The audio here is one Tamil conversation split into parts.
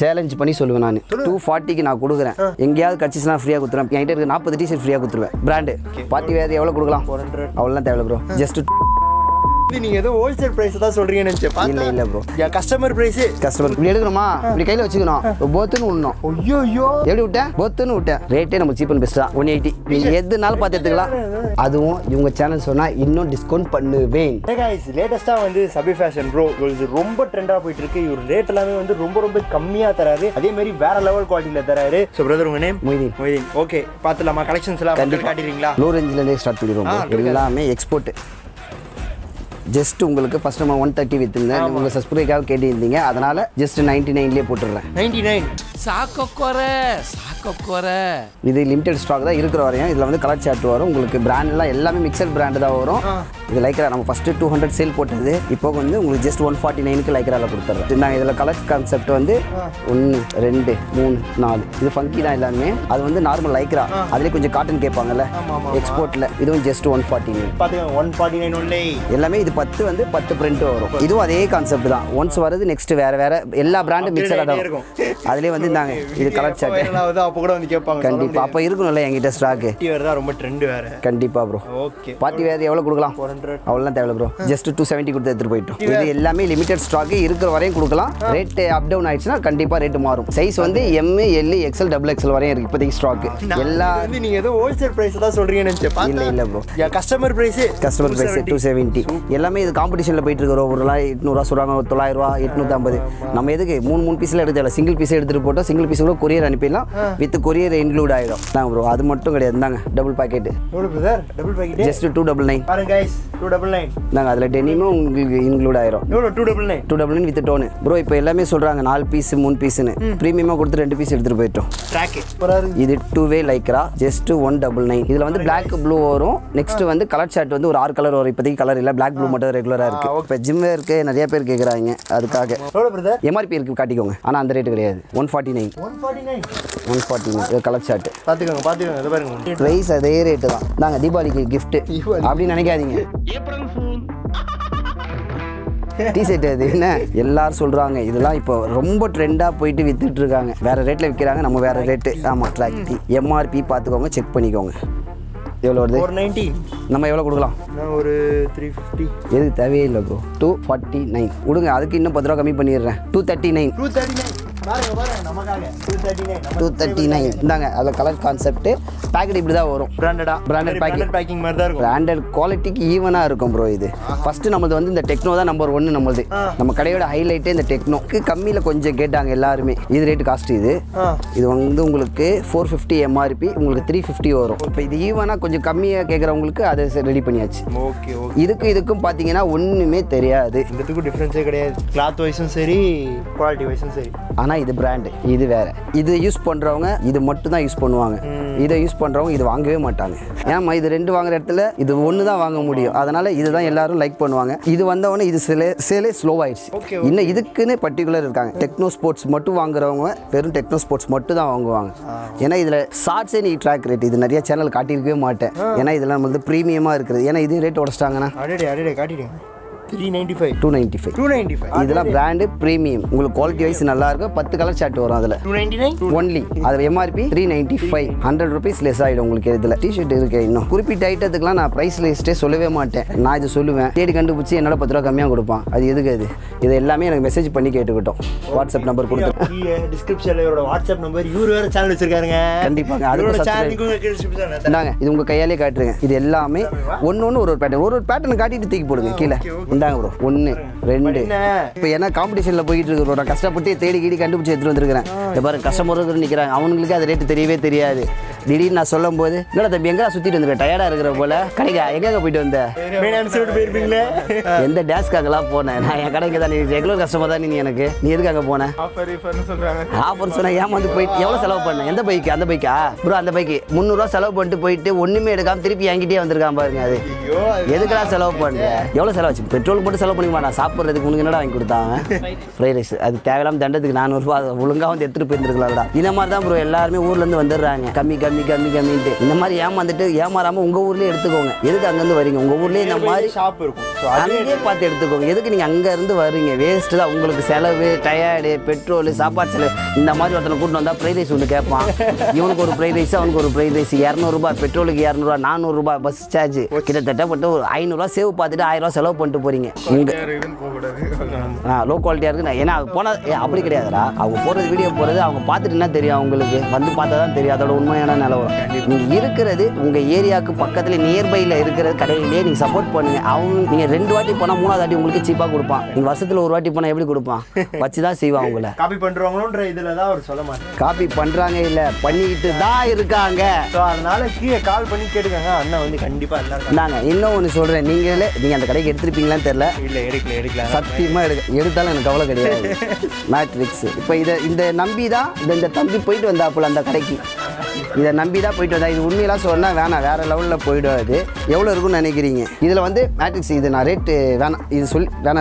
சேலஞ்ச் பண்ணி சொல்லுவேன் நான் 240க்கு நான் கொடுக்குறேன். எங்கேயாவது கட்சிஸ்னா ஃப்ரீயா கொடுத்துறேன். என்கிட்ட இருக்க 40 டீ-ஷர்ட் ஃப்ரீயா கொடுத்துருவேன். பிராண்ட் பார்ட்டி வேர் எவ்வளவு கொடுக்கலாம்? 400 அவ்வளவுதான் தேவல bro. ஜஸ்ட் நீங்க ஏதோ ஹோல்சேல் பிரைஸ் தான் சொல்றீங்க நினைச்சேன். இல்ல இல்ல bro. Yeah customer price. Customer இப்படி எடுக்கணுமா? இப்படி கையில வச்சுக்கணும். போத்துன்னு உண்ணணும். ஐயோ எப்படி விட்ட? போத்துன்னு விட்ட. ரேட்டே நம்ம சீப் அண்ட் பெஸ்டா 180. நீங்க எதுனால பார்த்து எடுத்துக்கலாம். அதுவும் இவங்க சேனல் சொன்னா இன்னும் டிஸ்கவுண்ட் பண்ணுவேன். ஹே गाइस, லேட்டஸ்டா வந்து சபி ஃபேஷன் bro இது ரொம்ப ட்ரெண்டா போயிட்டு இருக்கு. இவர் ரேட் எல்லாமே வந்து ரொம்ப ரொம்ப கம்மியா தராரு. அதே மாதிரி வேற லெவல் குவாலிட்டில தராரு. சோ பிரதர் உங்க நேம் மொய்தீன். மொய்தீன் ஓகே பாத்துலாமா கலெக்ஷன்ஸ் எல்லாம் வந்து காட்டிறீங்களா? லோ ரேஞ்சில இருந்து ஸ்டார்ட் பண்ணிடுறோம். எல்லாமே எக்ஸ்போர்ட். Just உங்களுக்கு first நம்ம 130 வித்துங்க. நீங்க சப்ஸ்கிரைபர்காக கேட்டிருந்தீங்க. அதனால just 99 லயே போட்டுறேன். 99 சாக்கோக்கோர இது லிமிட்டட் ஸ்டாக் தான் இருக்குற வரையும். இதுல வந்து கலர் சார்ட் வரும். உங்களுக்கு பிராண்ட் எல்லாம் எல்லாமே மிக்சட் பிராண்ட் தான் வரும். இது லைக்ரா நம்ம ஃபர்ஸ்ட் 200 சேல் போட்டது. இப்போ வந்து உங்களுக்கு just 149 க்கு லைக்ரால கொடுத்துறேன். நான் இதல கலர் கான்செப்ட் வந்து 1 2 3 4 இது ஃபங்கி தான் எல்லாமே. அது வந்து நார்மல் லைக்ரா. அதுல கொஞ்சம் காட்டன் கேட்பாங்கல எக்ஸ்போர்ட்ல. இதுவும் just 149. பாத்தீங்க 149 only. எல்லாமே இது 10 வந்து 10 பிரிண்ட் வரும். இதுவும் அதே கான்செப்ட் தான். ஒன்ஸ் வருது நெக்ஸ்ட் வேற வேற எல்லா பிராண்ட் மிக்சரா தான் இருக்கும். அதுலயே வந்து நாங்க இது கலர் சார்ட் எல்லாவது அப்போ கூட வந்து கேட்பாங்க. கண்டிப்பா அப்ப இருக்கும்ல என்கிட்ட ஸ்டாக். பார்ட்டி வேர் தான் ரொம்ப ட்ரெண்ட் வேற. கண்டிப்பா bro. ஓகே பார்ட்டி வேர் எவ்வளவு கொடுக்கலாம்? 400 அவ்வளவுதான் தேவல bro. just 270 கொடுத்து எடுத்து போய்ட்டோம். இது எல்லாமே லிமிட்டட் ஸ்டாக் இருக்குற வரையும் கொடுக்கலாம். ரேட் அப் டவுன் ஆயிடுச்சுனா கண்டிப்பா ரேட் மாறும். சைஸ் வந்து M L XL double XL வரையும் இருக்கு இப்போதைக்கு ஸ்டாக். எல்லாமே நீங்க ஏதோ ஹோல்சேல் பிரைஸ் தான் சொல்றீங்க நினைச்சேன். இல்ல இல்ல bro. Yeah customer price 270. எல்லாமே இது காம்படிஷன்ல போயிட்டு இருக்கு. ஒவ்வொருல 800 சொல்றாங்க, 900 850. நம்ம எதுக்கு மூணு மூணு பீஸ்ல எடுத்து இல்ல சிங்கிள் பீஸ் எடுத்து போட்டா சிங்கிள் பீஸ் கூட கொரியர் அனுப்பிடலாம். வித் கொரியர் இன்க்ளூட் ஆயிடும். நான் bro அது மட்டும் கிடையாதுங்க. Double pocket. எவ்வளவு பிரதர்? Double pocket just 299. பாருங்க गाइस 299. நான் அதுல டெனிமும் உங்களுக்கு இன்க்ளூட் ஆயிடும். எவ்வளவு 299 வித் டோன். bro இப்போ எல்லாமே சொல்றாங்க 4 பீஸ் 3 பீஸ்னு. பிரீமியமா கொடுத்து 2 பீஸ் எடுத்து போய்ட்டோம். ட்ராக் இது 2 வே லைக்ரா just 199. இதுல வந்து black blue வரும். நெக்ஸ்ட் வந்து கலர் சார்ட் வந்து ஒரு 6 கலர் வரும். இப்போதைக்கு கலர் இல்ல black blue மட்டும் ரெகுலரா இருக்கு. இப்போ ஜிம் வேர்க்கு நிறைய பேர் கேக்குறாங்க. அதுக்காக எவ்வளவு பிரதர்? MRP இருக்கு காட்டிக்கோங்க. ஆனா அந்த ரேட் கிடையாது. 149 கலர் சார்ட். பாத்துக்கங்க இத பாருங்க. பிரைஸ் அதே ரேட் தான். நாங்க தீபாவளிக்கு gift அப்படி நினைக்காதீங்க. ஏப்ரல் ஃபூல் டீ-ஷர்ட் அது என்ன எல்லாரும் சொல்றாங்க. இதெல்லாம் இப்போ ரொம்ப ட்ரெண்டா போயிட்டு வித்துட்டு இருக்காங்க. வேற ரேட்ல விக்கிறாங்க. நம்ம வேற ரேட். ஆமா ட்ராக் MRP பாத்துக்கோங்க. செக் பண்ணிக்கோங்க. எவ்வளவு வருது? 490. நம்ம எவ்வளவு கொடுக்கலாம்? நான் ஒரு 350. எது தேவையே இல்ல bro. 249 கொடுங்க. அதுக்கு இன்னும் 10 ரூபாய் கம்மி பண்ணிடுறேன். 239. பாருங்க பாருங்க நமக்காக 239 இந்தாங்க. அதுல கலர் கான்செப்ட் பாக்கெட் இப்படி தான் வரும். பிராண்டட் பேக்கிங் மாதிரி தான் இருக்கும். பிராண்டட் குவாலிட்டிக்கு ஈவனா இருக்கும் bro. இது ஃபர்ஸ்ட் நம்மது வந்து இந்த டெக்னோ தான் நம்பர் 1 நம்மது. நம்ம கடையோட ஹைலைட்டே இந்த டெக்னோக்கு கம்மியில கொஞ்சம் கேட்டாங்க எல்லாரும். இது ரேட் காஸ்ட். இது வந்து உங்களுக்கு 450 MRP உங்களுக்கு 350 வரும். இப்போ இது ஈவனா கொஞ்சம் கம்மியா கேக்குறவங்களுக்கு அதை ரெடி பண்ணியாச்சு. Okay okay. இதுக்கும் பாத்தீங்கன்னா ஒண்ணுமே தெரியாது. இதுக்கு டிஃபரன்ஸே கிடையாது. கிளாத் வைஸும் சரி குவாலிட்டி வைஸும் சரி. இது பிராண்ட் இது வேற. இது யூஸ் பண்றவங்க இது மட்டும் தான் யூஸ் பண்ணுவாங்க. இதை யூஸ் பண்றவங்க இது வாங்கவே மாட்டாங்க. ஏமா இது ரெண்டு வாங்குற இடத்துல இது ஒன்னு தான் வாங்க முடியும். அதனால இதுதான் எல்லாரும் லைக் பண்ணுவாங்க. இது வந்தவனே இது சேலே ஸ்லோ ஆயிடுச்சு. இன்னும் இதுக்குன்னு பர்டிகுலர் இருக்காங்க. டெக்னோ ஸ்போர்ட்ஸ் மட்டும் வாங்குறவங்க வெறும் டெக்னோ ஸ்போர்ட்ஸ் மட்டும் தான் வாங்குவாங்க. ஏன்னா இதுல ஷார்ட்ஸே நீ ட்ராக் ரேட் இது நிறைய சேனல் காட்டியிருக்கவே மாட்டேன். ஏன்னா இதெல்லாம் நம்ம வந்து பிரீமியமா இருக்குது. ஏன்னா இது ரேட் உடைச்சிட்டாங்கன்னா காட்டிடுங்க. 295. இதெல்லாம் பிராண்ட் பிரீமியம். உங்களுக்கு குவாலிட்டி வைஸ் நல்லா இருக்கும். 10 கலர் சார்ட் வரும். அதுல 299 only. அது MRP 395. 100 rupees less ஆயிடும் உங்களுக்கு. இதுல டீ-ஷர்ட் இருக்கு. இன்னும் குறிப்பிட்ட ஐட்டத்துக்குலாம் நான் பிரைஸ் லிஸ்டே சொல்லவே மாட்டேன். நான் இது சொல்லுவேன். தேடி கண்டுபிடிச்சி என்னால 10 ரூபாய் கம்மியா கொடுப்பான். அது எதுக்கு? அது இது எல்லாமே எனக்கு மெசேஜ் பண்ணி கேட்டுக்கிட்டோம். வாட்ஸ்அப் நம்பர் கொடுத்துருக்கேன். கீழ டிஸ்கிரிப்ஷன்ல இவரோட வாட்ஸ்அப் நம்பர். இவர் வேற சேனல் வச்சிருக்காருங்க. கண்டிப்பாங்க அதோட சேனலுக்கு டிஸ்கிரிப்ஷன்ல தாங்க. இது உங்க கையாலே காட்டுறேன். இது எல்லாமே ஒவ்வொரு பேட்டர்ன் ஒரு பேட்டர்ன் காட்டிட்டு தூக்கி போடுங்க கீழ. இந்தாங்க bro 1 2. இப்போ என்ன காம்படிஷன்ல போயிட்டு இருக்கு bro. நான் கஷ்டப்பட்டு தேடி கண்டுபிடிச்சு எடுத்து வந்திருக்கேன். இத பாருங்க கஸ்டமர்ங்க நிக்கிறாங்க. அவங்களுக்கு அது ரேட் தெரியவே தெரியாது. திடீர்னு நான் சொல்லும்போது என்னடா தம்பி எங்க சுத்திட்டு வந்திருக்க டயர்டா இருக்கிற போல கடைக்கா எங்க போயிட்டு வந்த மீன் அம்சூட் போயிருப்பீங்களே எந்த டாஸ்காகலாம் போனேன் நான் என் கடைக்கு தான். நீ ரெகுலர் கஸ்டமர் தான் நீ. எனக்கு நீ எதுக்காக போனே? ஆஃபர் ஈஃபர்னு சொல்றாங்க. ஆஃபர் சொன்னா ஏமாந்து போய் எவ்வளவு செலவு பண்ண? எந்த பைக்கு? அந்த பைக்கா bro? அந்த பைக்கு 300 ரூபாய் செலவு பண்ணிட்டு போயிட்டு ஒண்ணுமே எடுக்காம திருப்பி என்கிட்டயே வந்திருக்கான் பாருங்க. அது எதுக்குடா செலவு பண்ற? எவ்வளவு செலவு ஆச்சு? பெட்ரோல் போட்டு செலவு பண்ணிக்கமா? நான் சாப்பிட்றதுக்கு உனக்கு என்னடா வாங்கி கொடுத்தாங்க? Fried rice. அது தேவையில்லாம தண்டத்துக்கு 400 ரூபாய். ஒழுங்கா வந்து எடுத்துட்டு போயிருந்துருக்கலாம்டா. இந்த மாதிரி தான் bro எல்லாருமே ஊர்ல இருந்து வந்துடுறாங்க. கம்மி கம்மி கம்மி கம்மின்ட்டு இந்த மாதிரி ஏமாந்துட்டு ஏமாறாமல் உங்கள் ஊர்லேயே எடுத்துக்கோங்க. எதுக்கு அங்கேருந்து வரீங்க? உங்கள் ஊர்லேயே இந்த மாதிரி ஷாப் இருக்கும், அங்கேயே பார்த்து எடுத்துக்கோங்க. எதுக்கு நீங்கள் அங்கேருந்து வரீங்க? வேஸ்ட்டு தான். உங்களுக்கு செலவு, டயர்டு, பெட்ரோலு, சாப்பாடு செலவு. இந்த மாதிரி ஒருத்தனை கூட்டிட்டு வந்தால் ஃப்ரைட் ரைஸ் ஒன்று கேட்பான். இவனுக்கு ஒரு ஃப்ரைட் ரைஸ், அவனுக்கு ஒரு ஃப்ரைட் ரைஸ். ₹200, பெட்ரோலுக்கு ₹200, ₹400 பஸ் சார்ஜ். கிட்டத்தட்ட போட்டு ஒரு ₹500 சேவ் பார்த்துட்டு ₹1000 செலவு பண்ணிட்டு போகிறீங்க. லோ குவாலிட்டியாக இருக்குண்ணா. ஏன்னா போனால் அப்படி கிடையாதுடா. அவங்க போகிறது வீடியோ போகிறது அவங்க பார்த்துட்டுன்னா தெரியும். அவங்களுக்கு வந்து பார்த்தா தான் தெரியும் அதோட உண்மையான நிலவரம். நீங்கள் இருக்கிறது உங்கள் ஏரியாவுக்கு பக்கத்தில் நியர்பையில் இருக்கிற கடையிலேயே நீங்கள் சப்போர்ட் பண்ணுங்கள். அவங்க நீங்கள் 2 வாட்டி போனால் 3வது வாட்டி உங்களுக்கு சீப்பாக கொடுப்பான். நீங்கள் வருஷத்தில் 1 வாட்டி போனால் எப்படி கொடுப்பான்? வச்சு தான் செய்வான். அவங்கள காப்பி பண்ணுறாங்களோன்ற இதில் தான் அவர் சொல்ல மாட்டேன். காப்பி பண்ணுறாங்க இல்லை, பண்ணிக்கிட்டு தான் இருக்காங்க. ஸோ அதனால் கீழே கால் பண்ணி கேட்டுக்காங்க. அண்ணன் வந்து கண்டிப்பாக எல்லாரும் நாங்கள் இன்னும் ஒன்று சொல்கிறேன். நீங்களே நீங்கள் அந்த கடைக்கு எடுத்துருப்பீங்களான்னு தெரியல. இல்லை எடுக்கல, எடுக்கல, சத்தியமாக எடுக்க எடுத்தாலும் எனக்கு கவலை கிடையாது. மேட்ரிக்ஸ் இப்போ இதை இந்த நம்பி தான் இந்த தம்பி போயிட்டு வந்தாப்புல அந்த கடைக்கு. இதை நம்பி தான் போயிட்டு வந்தா. இது உண்மையெல்லாம் சொன்னால் வேணாம், வேறு லெவலில் போய்டும். அது எவ்வளோ இருக்குன்னு நினைக்கிறீங்க? இதில் வந்து மேட்ரிக்ஸ் இது நான் ரேட்டு வேணாம், இது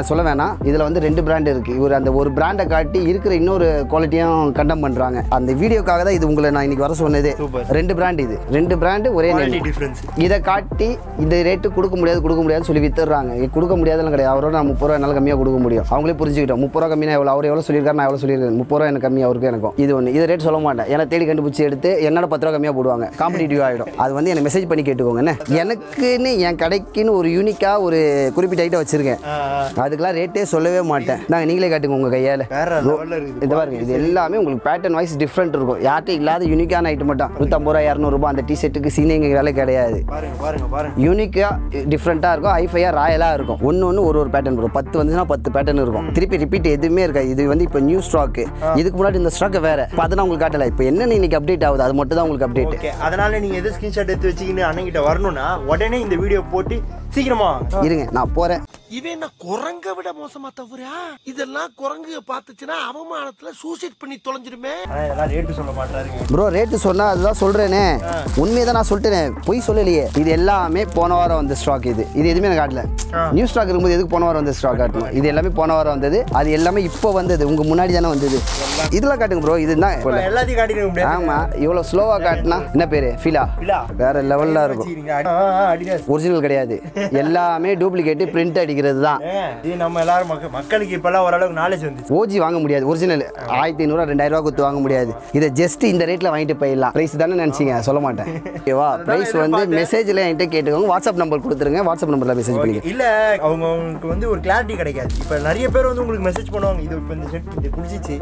சொல்ல வேணாம். இதில் வந்து 2 பிராண்டு இருக்குது. இவர் அந்த ஒரு பிராண்டை காட்டி இருக்கிற இன்னொரு குவாலிட்டியும் கண்டம் பண்ணுறாங்க. அந்த வீடியோக்காக தான் இது உங்களை நான் இன்றைக்கி வர சொன்னது. 2 பிராண்டு, இது 2 பிராண்டு ஒரே டிஃப்ரென்ஸ். இதை காட்டி இந்த ரேட்டு கொடுக்க முடியாது, கொடுக்க முடியாதுன்னு சொல்லி வித்துடுறாங்க. கொடுக்க முடியாதுன்னு கிடையாது. அவரோட நான் ₹30 என்னால் கம்மியாக கொடுக்க முடியும். அவங்களே புரிஞ்சுக்கிட்டோம். ₹30 கம்மியாக எவ்வளோ, அவர் எவ்வளோ சொல்லியிருக்காரு, நான் எவ்வளோ சொல்லியிருக்கேன். ₹30 எனக்கு கம்மியாக அவருக்கும் எனக்கும். இது ஒன்று. இது ரேட் சொல்ல மாட்டேன். ஏன்னா தேடி கண்டுபிடிச்சி எடுத்து என்னோட ₹10 கம்மியாக போடுவாங்க. காம்படிட்டிவ் ஆகிடும். அது வந்து எனக்கு மெசேஜ் பண்ணி கேட்டுக்கோங்கண்ணே. எனக்குன்னு என் கடைக்குன்னு ஒரு யூனிக்காக ஒரு குறிப்பிட்ட ஐட்டம் வச்சுருக்கேன். அதுக்கெல்லாம் ரேட்டே சொல்லவே மாட்டேன். நாங்கள் நீங்களே காட்டுங்க உங்கள் கையால். இது பாருங்க, இது எல்லாமே உங்களுக்கு பேட்டர்ன் வைஸ் டிஃப்ரெண்ட் இருக்கும். யார்கிட்ட இல்லாத யூனிக்கான ஐட்டம் மட்டும் ₹150, ₹200 அந்த டிஷர்ட்டுக்கு சீனிங்க வேலை கிடையாது. யூனிக்காக டிஃப்ரெண்ட்டாக இருக்கும், ஹைஃபையாக ராயலாக இருக்கும். ஒன்று ஒன்று ஒரு பேட்டர்ன் இருக்கும். 10 வந்துச்சுன்னா 10 பேட்டர்ன் இருக்கும். திருப்பி ரிப்பீட் எதுவுமே இருக்காது. இது வந்து இப்போ நியூ ஸ்டாக்கு. இதுக்கு முன்னாடி இந்த ஸ்டாக் வேறு. பார்த்தோன்னா உங்களுக்கு காட்டலை. இப்போ என்னென்ன இன்னைக்கு அப்டேட் ஆகுது அது மட்டும் தான் உங்களுக்கு அப்டேட். அதனால நீங்கள் எது ஸ்கிரீன்ஷாட் எடுத்து வச்சுக்கின்னு அண்ணங்கிட்ட வரணும்னா உடனே இந்த வீடியோ போட்டு சீக்கிரமா இருங்க. நான் போகிறேன். இவன் என்ன குரங்க விட மோசமா தவறா? இதெல்லாம் குரங்கு பார்த்துச்சுன்னா அவமானத்தில் சூசைட் பண்ணி தொலைஞ்சிடுமே. ரேட்டு சொல்ல மாட்டாருங்க ப்ரோ. ரேட்டு சொன்னால் அதுதான் சொல்கிறேனே. உண்மையை தான் நான் சொல்லிட்டேன், பொய் சொல்லலையே. இது எல்லாமே போன வாரம் வந்த ஸ்டாக். இது எதுவுமே எனக்கு காட்டல. நியூ ஸ்டாக் இருக்கும்போது எதுக்கு போன வாரம் வந்த ஸ்டாக் காட்டணும்? இது எல்லாமே போன வாரம் வந்தது. அது எல்லாமே இப்போ வந்தது, உங்கள் முன்னாடி தானே வந்தது. இதெல்லாம் காட்டுங்க ப்ரோ. இதுதான் எல்லாத்தையும் காட்டிடுங்க. ஆமாம், இவ்வளோ ஸ்லோவாக காட்டினா என்ன பேர்? ஃபிலா. வேறு லெவலில் இருக்கும். ஒரிஜினல் கிடையாது, எல்லாமே டூப்ளிகேட்டு, பிரிண்ட் அடிக்க. மக்களுக்கு இப்பெல்லாம் ஓரளவுக்கு நாலேஜ் வந்து ஓஜி வாங்க முடியாது. ஒரிஜினல் ₹1500 ₹2000 கொடுத்து வாங்க முடியாது. இதை ஜஸ்ட் இந்த ரேட்டில் வாங்கிட்டு போயிடலாம். ப்ரைஸ் தானே நினச்சிங்க, சொல்ல மாட்டேன். ஓகேவா? ப்ரைஸ் வந்து மெசேஜில் என்கிட்ட கேட்டுக்கோங்க. வாட்ஸ்அப் நம்பர் கொடுத்துருங்க, வாட்ஸ்அப் நம்பரில் மெசேஜ் பண்ணி. இல்லை அவங்க உங்களுக்கு வந்து ஒரு கிளாரிட்டி கிடைக்காது. இப்போ நிறைய பேர் வந்து உங்களுக்கு மெசேஜ் பண்ணுவாங்க, இது இப்போ இந்த செட் இது பிடிச்சிச்சு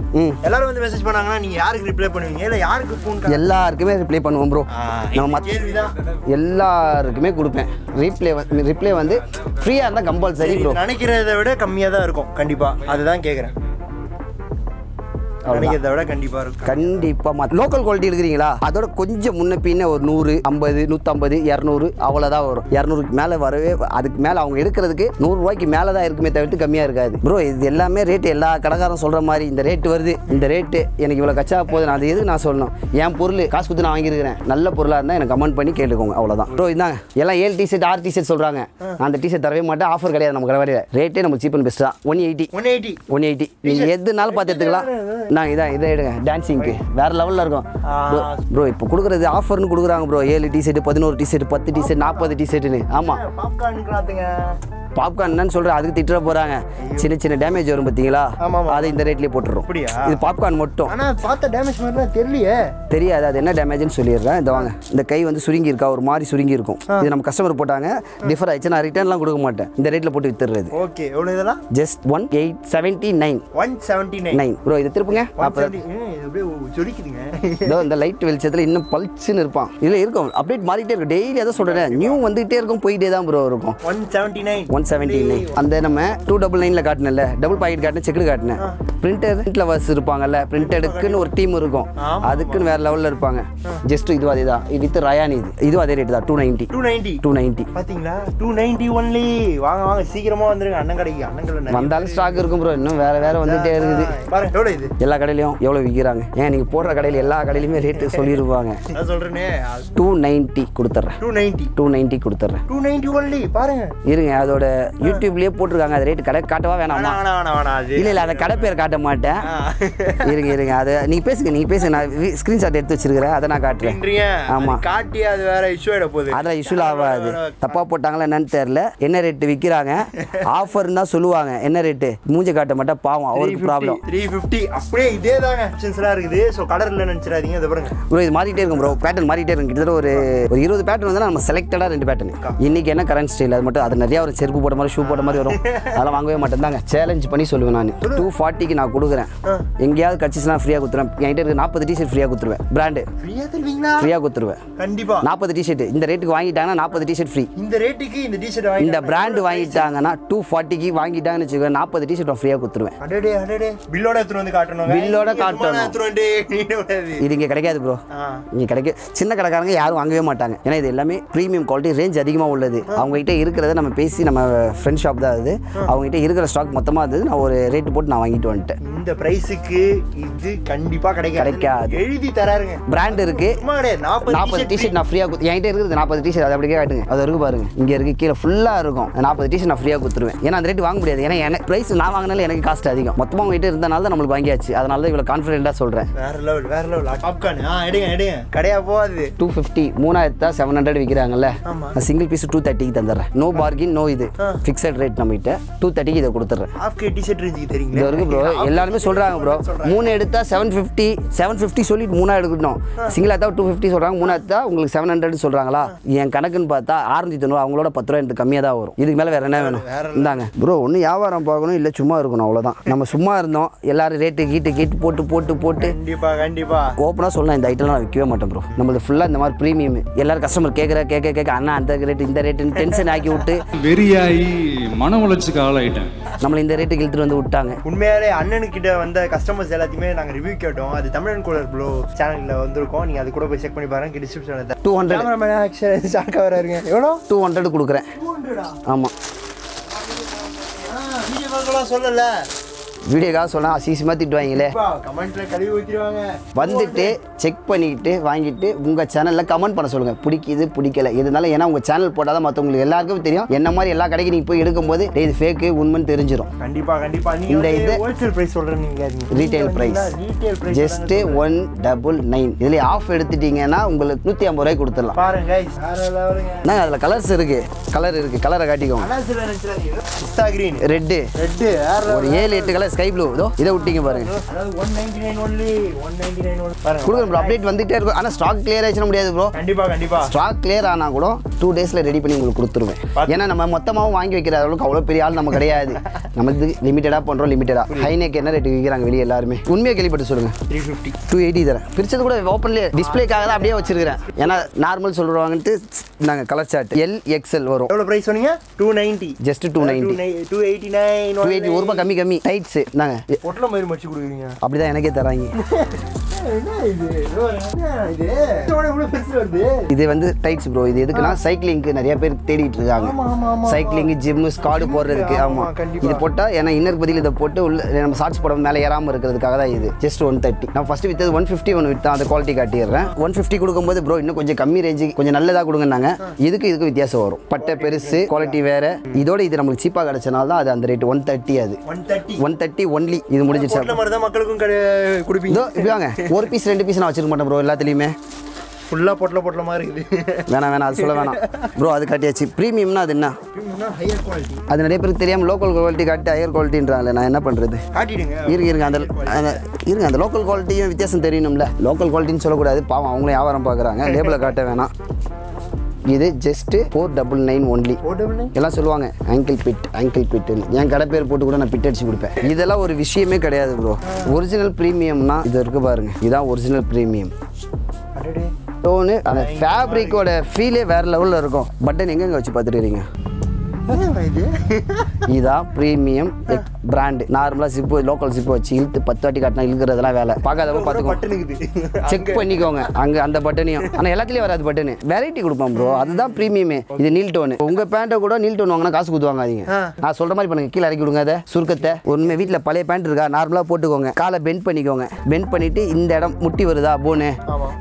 எல்லாரும் வந்து மெசேஜ் பண்ணாங்கன்னா நீங்கள் யாருக்கு ரிப்ளை பண்ணுவீங்க? இல்லை யாருக்கு ஃபோன்? எல்லாருக்குமே ரிப்ளை பண்ணுவோம் ப்ரோ. நான் மற்ற எல்லாருக்குமே கொடுப்பேன் ரிப்ளை வந்து ஃப்ரீயாக இருந்தால் கம்பல்சரி. நினைக்கிறத விட கம்மியாக தான் இருக்கும் கண்டிப்பா. அதுதான் கேட்குறேன். கண்டிப்பா லோக்கல் குவாலிட்டி இருக்கிறீங்களா? அதோட கொஞ்சம் முன்ன பின்ன ஒரு 100, 50, 150, 200 அவ்வளோதான் வரும். 200க்கு மேலே வரவே, அதுக்கு மேலே அவங்க எடுக்கிறதுக்கு ₹100 மேலே தான் இருக்குமே தவிர்த்து கம்மியாக இருக்காது ப்ரோ. இது எல்லாமே ரேட்டு. எல்லா கடைக்காரரும் சொல்கிற மாதிரி இந்த ரேட்டு வருது, இந்த ரேட்டு எனக்கு இவ்வளோ கச்சா போகுது. அது எதுக்கு நான் சொல்லணும்? என் பொருள் காசு கொடுத்து நான் வாங்கியிருக்கிறேன். நல்ல பொருளாக இருந்தால் எனக்கு கமெண்ட் பண்ணி கேட்டுக்கோங்க, அவ்வளோதான் ப்ரோ. இதாங்க எல்லாம் 7 டிஷர்ட் 6 டிஷர்ட் சொல்கிறாங்க. அந்த டிஷர்ட் தரவே மாட்டேன், ஆஃபர் கிடையாது. நம்ம கடை வரையில் ரேட்டே நம்ம சீப் அண்ட் பெஸ்ட் தான். 180 நீங்கள் எதுனாலும் பார்த்து எடுத்துக்கலாம். நான் இதான் இதை எடுங்க. டான்ஸிங்க்கு வேறு லெவலில் இருக்கும் ப்ரோ. இப்போ கொடுக்குறது ஆஃபர்னு கொடுக்குறாங்க ப்ரோ. 7 டிஷர்ட், 11 டிஷர்ட், 10 டிஷர்ட், 40 டிஷர்ட்டுன்னு. ஆமாம், பாப்கார்ன்னு சொல்கிறேன். அதுக்கு திட்டுற போகிறாங்க. சின்ன சின்ன டேமேஜ் வரும் பார்த்தீங்களா, அதை இந்த ரேட்லேயே போட்டுரும். இது பாப்கார்ன் மட்டும். ஆனால் பார்த்த டேமேஜ் மாதிரி தெரியலையே, தெரியாது அது என்ன டேமேஜ்னு சொல்லிடுறேன். இந்த வாங்க, இந்த கை வந்து சுருங்கி இருக்கா, ஒரு மாதிரி சுருங்கி இருக்கும். இது நம்ம கஸ்டமர் போட்டாங்க, டிஃபர் ஆயிடுச்சு. நான் ரிட்டர்ன்லாம் கொடுக்க மாட்டேன், இந்த ரேட்டில் போட்டு வித்துடுறது. ஓகே, எவ்வளோ இதெல்லாம்? Just $1,879 bro. இதை திருப்புங்க. இந்த லைட் வெளிச்சத்தில் இன்னும் பல்ச்சுன்னு இருப்பான். இதில் இருக்கும் அப்டேட் மாறிட்டே இருக்கும். டெய்லி அதை சொல்கிறேன், நியூ வந்துகிட்டே இருக்கும், போயிட்டே தான் ப்ரோ இருக்கும். 179. அந்த நம்ம 299ல் காட்டினல டபுள் பாக்கெட் காட்டின செக்கு காட்டினேன். பிரிண்டர் லவர்ஸ் இருப்பாங்கல்ல, பிரிண்டடுக்குன்னு ஒரு டீம் இருக்கும். அதுக்குன்னு வேறு லெவலில் இருப்பாங்க. ஜஸ்ட் இதுவும் அதே தான். இது வித் ரயானி. இதுவும் அதே ரேட்டு தான். 290. பார்த்தீங்களா, 290 ஒன்லி. வாங்க வாங்க, சீக்கிரமாக வந்துருங்க அண்ணன் கடைக்கு. அண்ணன் வந்தாலும் ஸ்டாக் இருக்கும் ப்ரோ. இன்னும் வேறு வந்துகிட்டே இருக்குது. எல்லா கடையிலையும் எவ்வளோ விற்கிறாங்க. ஏன் நீங்கள் போடுற கடையில் எல்லா கடையிலுமே ரேட்டு சொல்லிடுவாங்க. சொல்கிறேனே, 290 கொடுத்துட்றேன். 290 கொடுத்துட்றேன். 290 ஒன்லி. பாருங்க இருங்க, அதோட யூடியூப்லேயே போட்டிருக்காங்க. அது ரேட்டு கடை காட்டவா வேணாம்? இல்லை இல்லை, அந்த கடை பேர் காட்ட மாட்டேன். இருங்க இருங்க, அது நீங்க பேசுங்க, நீங்க பேசுங்க, நான் ஸ்கிரீன்ஷாட் எடுத்து வச்சிருக்கேன், அதை நான் காட்டுறேன். ஆமா காட்டி அது வேற இஷ்யூ ஆயிட போகுது. அதெல்லாம் இஷ்யூ ஆகாது, தப்பா போட்டாங்களா என்னன்னு தெரியல. என்ன ரேட்டு விற்கிறாங்க, ஆஃபர் தான் சொல்லுவாங்க, என்ன ரேட்டு மூஞ்ச காட்ட மாட்டேன், பாவம் அவருக்கு ப்ராப்ளம். 350 அப்படியே இதே தாங்க ஆப்ஷன்ஸ்லாம் இருக்குது. ஸோ கலர் இல்லை நினச்சிடாதீங்க, அது பாருங்க ப்ரோ, இது மாறிக்கிட்டே இருக்கும் ப்ரோ, பேட்டர்ன் மாறிக்கிட்டே இருக்கும். கிட்டத்தட்ட ஒரு 20 பேட்டர்ன் வந்து நம்ம செலக்டடாக 2 பேட்டர்ன். இன்னைக்கு என்ன கரண்ட் ஸ்டைல் அது மட்டும், அது நிறையா ஒரு செருப்பு போட்ட மாதிரி ஷூ போட்ட மாதிரி வரும், அதெல்லாம் வாங்கவே மாட்டேன் தாங்க. சேலஞ்ச் பண்ணி சொல்லுவேன் நான், 240க்கு நான் கொடுக்குறேன், எங்கேயாவது கட்சிஸ்னா ஃப்ரீயாக கொடுத்துருவேன். என்கிட்ட இருக்க 40 டிஷர்ட் ஃப்ரீயாக கொடுத்துருவேன், பிராண்டு ஃப்ரீயாக கொடுத்துருவேன். கண்டிப்பாக 40 டிஷர்ட் இந்த ரேட்டுக்கு வாங்கிட்டாங்கன்னா 40 டிஷர்ட் ஃப்ரீ. இந்த ரேட்டுக்கு இந்த டிஷர்ட் வாங்கி இந்த பிராண்டு வாங்கிட்டாங்கன்னா 240க்கு வாங்கிட்டாங்கன்னு வச்சுக்கோங்க, 40 டிஷர்ட் ஃப்ரீயாக கொடுத்துருவேன். பில்லோட வந்து காட்டணும், பில்லோட காட்டணும். இது இங்கே கிடைக்காது ப்ரோ, இங்கே கிடைக்க சின்ன கடைக்காரங்க யாரும் வாங்கவே மாட்டாங்க, ஏன்னா இது எல்லாமே ப்ரீமியம் குவாலிட்டி ரேஞ்ச் அதிகமாக உள்ளது. அவங்ககிட்ட இருக்கிறத நம்ம பேசி, நம்ம ஃப்ரெண்ட் ஷாப் தான் அது, அவங்ககிட்ட இருக்கிற ஸ்டாக் மொத்தமாக அது நான் ஒரு ரேட்டு போட்டு நான் வாங்கிட்டு வந்துட்டேன். இந்த ப்ரைஸுக்கு இது கண்டிப்பாக கிடைக்காது. எழுதி தராருங்க, பிராண்ட் இருக்கு, 40 டிஷர்ட் நான் ஃப்ரீயாக கொடுத்து, என்கிட்ட இருக்குது 40 டிஷர்ட், அதை அப்படியே காட்டுங்க, அது வரைக்கும் பாருங்க இங்கே இருக்கு, கீழே ஃபுல்லாக இருக்கும். 40 டிஷர்ட் நான் ஃப்ரீயாக கொடுத்துருவேன், ஏன்னா அந்த ரேட்டு வாங்க முடியாது, ஏன்னா எனக்கு ப்ரைஸ் நான் வாங்கினாலும் எனக்கு காஸ்ட் அதிகம். மொத்தமாக உங்ககிட்ட இருந்தனால தான் நம்மளுக்கு வாங்கியாச்சு, அதனால தான் இவ்வளோ கான்ஃபிடென்ட்டாக சொல்கிறேன். வேறு லெவல் வேறு லெவல் பாப்கார்ன் கடையாக போகாது. 250 3700 விற்கிறாங்கல்ல, சிங்கிள் பீஸ் 230க்கு தந்துடுறேன், நோ பார்கின் நோ, இது ஃபிக்ஸட் ரேட் நம்மகிட்ட. 230க்கு இதை கொடுத்துட்றேன். இது வரைக்கும் ப்ரோ எல்லாருமே சொல்கிறாங்க ப்ரோ, 3 எடுத்தால் 750 சொல்லிட்டு 3 எடுக்கணும், சிங்கிள் எடுத்தால் 250 சொல்கிறாங்க, 3 எடுத்தால் உங்களுக்கு 700 சொல்கிறாங்களா, என் கணக்குன்னு பார்த்தா 690, அவங்களோட 10 ரூபா எனக்கு கம்மியாக தான் வரும். இதுக்கு மேலே வேறு என்ன வேணும் இருந்தாங்க ப்ரோ, ஒன்றும் வியாபாரம் பார்க்கணும் இல்லை சும்மா இருக்கணும், அவ்வளோதான். நம்ம சும்மா இருந்தோம் எல்லாரும் ரேட்டு கீட்டு போட்டு போட்டு போட்டு கண்டிப்பாக ஓப்பனாக சொல்லலாம், இந்த ஐட்டம்லாம் நான் விற்கவே மாட்டேன் ப்ரோ. நம்மளுக்கு ஃபுல்லாக இந்த மாதிரி ப்ரீமியம் எல்லாரும் கஸ்டமர் கேட்க அண்ணா அந்த ரேட் இந்த ரேட்டுன்னு டென்ஷன் ஆக்கி விட்டு வெறியாகி மன உளைச்சலுக்கு ஆளாயிட்டேன். நம்மளை இந்த ரேட்டுக்கு இழுத்துட்டு வந்து விட்டாங்க. உண்மையாலே அண்ணனுக்கிட்ட வந்த கஸ்டமர்ஸ் எல்லாத்தையுமே நாங்கள் ரிவ்யூ கேட்டோம், அது தமிழன் கோலர் ப்ளோ சேனலில் வந்திருக்கோம், நீங்கள் அது கூட போய் செக் பண்ணி பாருங்க. டிஸ்கிரிப்ஷன் 200 எவ்வளோ 200 கொடுக்குறேன். ஆமாம் சொல்லல வீடியோக்காக சொன்னால் அசிசமாக திட்டுவாங்களே, கமெண்ட்ல கழுவி வைக்கிறாங்க. வந்துட்டு செக் பண்ணிக்கிட்டு வாங்கிட்டு உங்கள் சேனலில் கமெண்ட் பண்ண சொல்லுங்கள், பிடிக்குது பிடிக்கல எதுனாலும். ஏன்னா உங்கள் சேனல் போட்டால் தான் மற்றவங்களுக்கு எல்லாருக்கும் தெரியும். என்ன மாதிரி எல்லா கடைக்கு நீங்கள் போய் எடுக்கும்போது இது ஃபேக்கு உண்மைன்னு தெரிஞ்சிடும். கண்டிப்பாக கண்டிப்பாக இந்த இது ஹோல்சேல் ப்ரைஸ் சொல்கிறேன், நீங்கள் ரீட்டைல் ப்ரைஸ் ஜஸ்ட்டு 199. இதில் ஆஃப் எடுத்துட்டீங்கன்னா உங்களுக்கு 150 ரூபாய்க்கு கொடுத்துடலாம். பாருங்க அதில் கலர்ஸ் இருக்குது, கலர் இருக்குது, கலரை காட்டிக்கோங்க. ரெட்டு ரெட்டு ஒரு 7-8 கலர் ஸ்கை ப்ளூ, இதோ இதை விட்டீங்க பாருங்க. அதாவது 199 only 199 only பாருங்க குடுங்க ப்ரோ, அப்டேட் வந்துட்டே இருக்கு. ஆனா ஸ்டாக் கிளியர் ஆயிச்சன முடியாது ப்ரோ, கண்டிப்பா கண்டிப்பா ஸ்டாக் கிளியர் ஆனா கூட 2 டேஸ்ல ரெடி பண்ணி உங்களுக்கு கொடுத்துருவேன். ஏன்னா நம்ம மொத்தமாவும் வாங்கி வைக்கிற அளவுக்கு அவ்வளவு பெரிய ஆள் நம்ம கிடையாது, நமக்கு லிமிட்டடா பண்றோம். லிமிட்டடா ஹைனேக் என்ன ரேட் விக்கிறாங்க வெளிய எல்லாரும் உண்மையா கேள்விப்பட்டு சொல்லுங்க. 350 280 தரேன். பிரிச்சது கூட ஓபன்ல டிஸ்ப்ளேக்காக தான் அப்படியே வச்சிருக்கேன், ஏன்னா நார்மல் சொல்றவங்கட்டு நாங்க கலர் சார்ட் L XL வரும். எவ்வளவு பிரைஸ் சொன்னீங்க? 290 ஜஸ்ட் 290 289 180 ஒரு பக்கம் கம்மி ரைட்ஸ் நாங்க பொட்டல மாதிரி மச்சி குடுக்குறீங்க அப்படிதான் எனக்கே தராங்க. என்ன இது இது இவ்வளவு பெருசு வருது. இது வந்து டைட்ஸ் ப்ரோ, இது எதுக்குன்னா சைக்கிளிங்க்கு நிறைய பேர் தேடிட்டு இருக்காங்க, சைக்கிளிங் ஜிம் ஸ்காட் போடுறதுக்கு. ஆமா இது போட்டா ஏன்னா இன்னருக்கு பதில் இதை போட்டு உள்ள நம்ம ஷார்ட்ஸ் போட மேலே ஏறாம இருக்கிறதுக்காக தான் இது. ஜஸ்ட் 130 நான் ஃபர்ஸ்ட் வித்தது 150 ஒன்று வித்தான், அந்த குவாலிட்டி காட்டிடுறேன். 150 கொடுக்கும்போது ப்ரோ இன்னும் கொஞ்சம் கம்மி ரேஞ்சு கொஞ்சம் நல்லதாக கொடுங்கன்னாங்க, இதுக்கு வித்தியாசம் வரும். பட்டை பெருசு குவாலிட்டி வேற, இதோட இது நம்மளுக்கு சீப்பாக கிடைச்சனால தான் அது அந்த ரேட் 130. அது 130 ஒன்லி. இது முடிஞ்சிருச்சு, மக்களுக்கும் கொடுப்பீங்க. இப்படி வாங்க, ஒரு பீஸ் 2 பீஸ் நான் வச்சிருக்க மாட்டேன் ப்ரோ, எல்லாத்துலேயுமே ஃபுல்லாக பொட்டல மாதிரி இருக்குது. வேணாம் அது சொல்ல வேணாம் ப்ரோ, அது காட்டியாச்சு. ப்ரீமியம்னா அது என்ன? Higher quality. அது நிறைய பேருக்கு தெரியாமல் லோக்கல் குவாலிட்டி காட்டி ஹையர் குவாலிட்டின்றாங்களே, நான் என்ன பண்ணுறது? காட்டிடுங்க இருங்க அந்த லோக்கல் குவாலிட்டியும் வித்தியாசம் தெரியணும்ல. லோக்கல் குவாலிட்டின்னு சொல்லக்கூடாது, பாவம் அவங்களும் வியாபாரம் பார்க்குறாங்க. லேபிளை காட்ட வேணாம். இது ஜஸ்ட் 499 ஒன்லி. எல்லாம் சொல்லுவாங்க ஆங்கிள் பிட், என் கடை பேர் போட்டு கூட நான் பிட் அடிச்சு கொடுப்பேன். இதெல்லாம் ஒரு விஷயமே கிடையாது ப்ரோ. ஒரிஜினல் ப்ரீமியம்னா இது இருக்குது பாருங்க, இதுதான் ஒரிஜினல் ப்ரீமியம் டோனு. அந்த ஃபேப்ரிக்கோட ஃபீலே வேற லெவலில் இருக்கும். பட்டன் எங்கெங்க வச்சு பார்த்துருக்கீங்க? இதான் ப்ரீமியம் பிராண்டு. நார்மலாக ஜிப்பு லோக்கல் ஜிப்பு வச்சு இழுத்து 10 வாட்டி காட்டினா இழுக்கிறதுலாம் வேலை. பார்க்காதவங்க பார்த்துக்கோங்க, செக் பண்ணிக்கோங்க அங்கே அந்த பட்டனையும். ஆனால் எல்லாத்துலேயும் வராது பட்டனு, வெரைட்டி கொடுப்போம் ப்ரோ, அதுதான் ப்ரீமியமே. இது நீல் டோனு. உங்கள் பேண்ட்டை கூட நீல் டோன் வாங்கினா காசு கொடுத்து வாங்காதீங்க. நான் சொல்கிற மாதிரி பண்ணுங்க, கீழே இறக்கி விடுங்க அதை சுருக்கத்தை. ஒன்றுமே வீட்டில் பழைய பேண்ட் இருக்கா நார்மலாக போட்டுக்கோங்க, காலை பெண்ட் பண்ணிக்கோங்க. பெண்ட் பண்ணிவிட்டு இந்த இடம் முட்டி வருதா போனு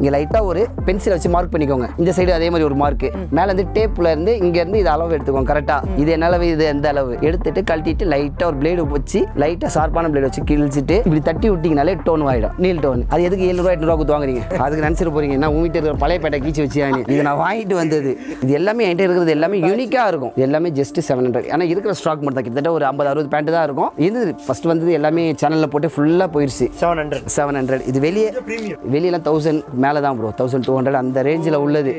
இங்க லைட்டா ஒரு பென்சில் வச்சு மார்க் பண்ணிக்கோங்க. இந்த சைடு அதே மாதிரி ஒரு மார்க். மேல இருந்து டேப்ல இருந்து இங்க இருந்து இது அளவு எடுத்துக்கோங்க கரெக்ட்டா. இது என்ன அளவு இது எந்த அளவு எடுத்துட்டு கழட்டிட்டு லைட்டா ஒரு பிளேடு வச்சு லைட்டா ஷார்ப்பான பிளேடு வச்சு கிழிச்சிட்டு இப்படி தட்டி விட்டீங்கனாலே டோன் ஆயிடும். நீல் டோன். அது எதுக்கு 700 800 குத்து வாங்குறீங்க? அதுக்கு நினைச்சிட்டு போறீங்க என்ன உங்கிட்ட இருக்கிற பழைய பேட்டை கீச்சு வச்சியானே. இது நான் வாங்கிட்டு வந்தது. இது எல்லாமே என்கிட்ட இருக்குது எல்லாமே யூனிக்கா இருக்கும். எல்லாமே ஜஸ்ட் 700. ஆனா இருக்கிற ஸ்டாக் மட்டும் கிட்டத்தட்ட ஒரு 50-60 பேண்ட் தான் இருக்கும். இது ஃபர்ஸ்ட் வந்தது எல்லாமே சேனல்ல போட்டு ஃபுல்லா போயிருச்சு 700. இது வெளியே வெளியெல்லாம் 1000 மேலே தான் ப்ரோ, 1200 அந்த ரேஞ்சில் உள்ளது.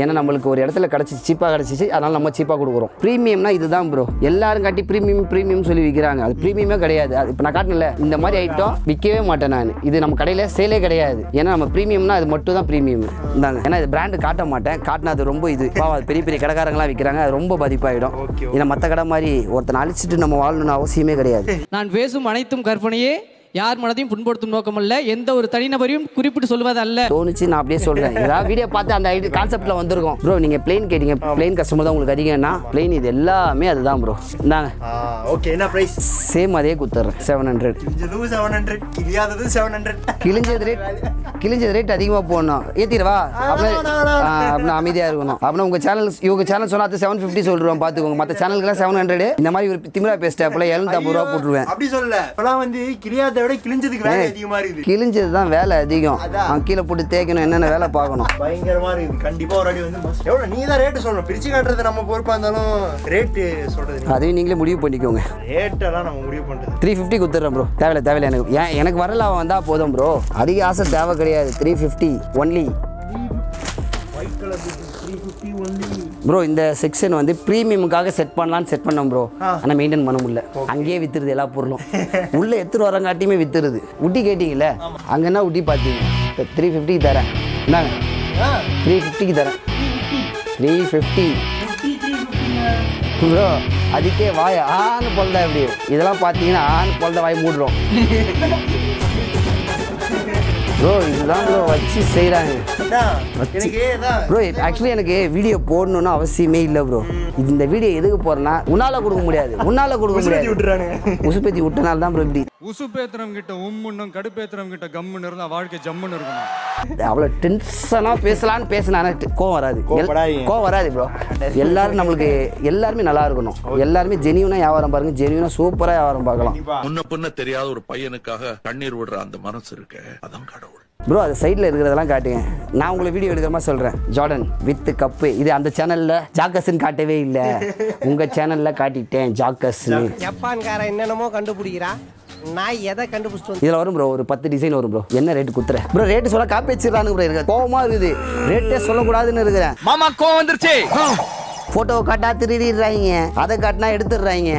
ஏன்னா நம்மளுக்கு ஒரு இடத்துல கிடச்சிச்சு சீப்பாக கிடச்சிச்சு, அதனால் நம்ம சீப்பாக கொடுக்குறோம். ப்ரீமியம்னா இதுதான் ப்ரோ, எல்லாரும் காட்டி ப்ரீமியம் ப்ரீமியம் சொல்லி விற்கிறாங்க. அது ப்ரீமியமே கிடையாது. அது இப்போ நான் காட்டினல இந்த மாதிரி ஐட்டம் விற்கவே மாட்டேன் நான். இது நம்ம கடையில் சேலே கிடையாது. ஏன்னா நம்ம ப்ரீமியம்னா அது மட்டும் தான் ப்ரீமியம் தாங்க. ஏன்னா இது பிராண்டு காட்ட மாட்டேன், காட்டினா அது ரொம்ப இது பெரிய பெரிய கடைக்காரங்களாம் விற்கிறாங்க, அது ரொம்ப பாதிப்பாகிடும். ஏன்னா மற்ற கடை மாதிரி ஒருத்தனை அழிச்சிட்டு நம்ம வாழணும்னு அவசியமே கிடையாது. நான் பேசும் அனைத்தும் கற்பனையே, யார் மனதையும் புண்படுத்தும் நோக்கம் அல்ல, எந்த ஒரு தனிநபரையும் குறிப்பிட்டு சொல்வது அல்ல. தோணுச்சு நான் அப்படியே சொல்றேன். ஏதாவது வீடியோ பார்த்து அந்த ஐடியா கான்செப்ட்ல வந்திருக்கோம் ப்ரோ. நீங்க பிளேன் கேட்டீங்க, பிளேன் கஸ்டமர் தான் உங்களுக்கு அதிகம்னா பிளேன் இது எல்லாமே அதுதான் ப்ரோ. இந்தாங்க ஓகே, என்ன பிரைஸ்? சேம் அதே குத்துறேன் 700. இதுவும் 700, கிழியாதது 700. கிழிஞ்சது ரேட் அதிகமாக போகணும். ஏத்திடுவா அப்படின்னா அமைதியாக இருக்கணும். அப்படின்னா உங்கள் சேனல் இவங்க சேனல் சொன்னால் அது 750 சொல்கிறோம் பார்த்துக்கோங்க. மற்ற சேனலுக்குலாம் 700. இந்த மாதிரி ஒரு திமிரா பேசிட்டேன் அப்போலாம் 750 போட்டுருவேன். அப்படி சொல்லலை, இப்போலாம் வந்து கிழியாத விட கிழிஞ்சதுக்கு வேலை அதிகமாக இருக்குது. கிழிஞ்சது தான் வேலை அதிகம். அவன் கீழே போட்டு தேய்க்கணும், என்னென்ன வேலை பார்க்கணும், பயங்கரமாக இருக்குது. கண்டிப்பாக ஒரு அடி வந்து எவ்வளோ நீ தான் ரேட்டு சொல்லணும். பிரிச்சு காட்டுறது நம்ம பொறுப்பாக இருந்தாலும் ரேட்டு சொல்கிறது அதையும் நீங்களே முடிவு பண்ணிக்கோங்க. ரேட்டெல்லாம் நம்ம முடிவு பண்ணுறது 350 கொடுத்துட்றேன் ப்ரோ. தேவையில்லை எனக்கு, எனக்கு வரல அவன் வந்தால் போதும் ப்ரோ. அதிக ஆசை தேவை கிடையாது. 350 ஒன்லி ப்ரோ. இந்த செக்ஷன் வந்து ப்ரீமியமுக்காக செட் பண்ணலான்னு செட் பண்ணோம் ப்ரோ. ஆனால் மெயின்டைன் பண்ண முடியல, அங்கேயே வித்துருது எல்லா பொருளும். உள்ளே எடுத்துகிட்டு வரங்காட்டியுமே வித்துருது. உட்டி கேட்டிங்களே அங்கேன்னா உட்டி பார்த்தீங்க. இப்போ 350 தரேன். இந்தாங்க 350 தரேன். 350 ப்ரோ. அதுக்கே வாய் ஆன்னு பொழுதா எப்படி இதெல்லாம் பார்த்தீங்கன்னா ஆன்னு பொழுத வாய் மூடுறோம் ப்ரோ. இதுதான் ப்ரோ வச்சு செய்கிறாங்க ப்ரோ. ஆக்சுவலி எனக்கு வீடியோ போடணும்னு அவசியமே இல்லை ப்ரோ. இந்த வீடியோ எதுக்கு போறேன்னா உன்னால கொடுக்க முடியாது, உசுப்பேத்தி விட்டனால தான் ப்ரோ. இப்படி உசுப்பேத்துறவங்க கிட்ட உம்முன்னும் கடுப்பேத்துறவங்க கிட்ட கம்முன்னு இருந்தால் வாழ்க்கை ஜம்முன்னு இருக்கணும். அவ்வளோ டென்ஷனாக பேசலான்னு பேசினானே கோவம் வராது, கோவம் வராது ப்ரோ. எல்லாரும் நம்மளுக்கு எல்லாருமே நல்லா இருக்கணும். எல்லாருமே ஜெனியூனா வியாபாரம் பாருங்க, ஜெனியூனா சூப்பராக வியாபாரம் பார்க்கலாம். முன்ன பின்ன தெரியாத ஒரு பையனுக்காக கண்ணீர் விடுற அந்த மனசு இருக்கு, அதான் கடவுள் ப்ரோ. அது சைடில் இருக்கிறதெல்லாம் காட்டுங்க. நான் உங்களை வீடியோ எடுக்கிற மாதிரி சொல்கிறேன். ஜார்டன் வித் கப்பு இது அந்த சேனலில் ஜாக்கஸ்ன்னு காட்டவே இல்லை, உங்கள் சேனலில் காட்டிட்டேன் ஜாக்கஸ்ன்னு. ஜப்பான்காரன் என்னென்னமோ கண்டுபிடிக்கிறான். நான் எதை கண்டுபிடிச்சோம் இதில் வரும் ப்ரோ. ஒரு 10 டிசைன் வரும் ப்ரோ. என்ன ரேட்டு குத்துறேன் ப்ரோ? ரேட்டு சொல்ல காப்பி வச்சிடறான்னு ப்ரோ இருக்கிறேன். கோவமாக இருக்குது, ரேட்டே சொல்லக்கூடாதுன்னு இருக்கிறேன். மாமா கோவம் வந்துருச்சு. போட்டோவை காட்டா திருடிடுறாங்க, அதை காட்டினா எடுத்துடுறாங்க.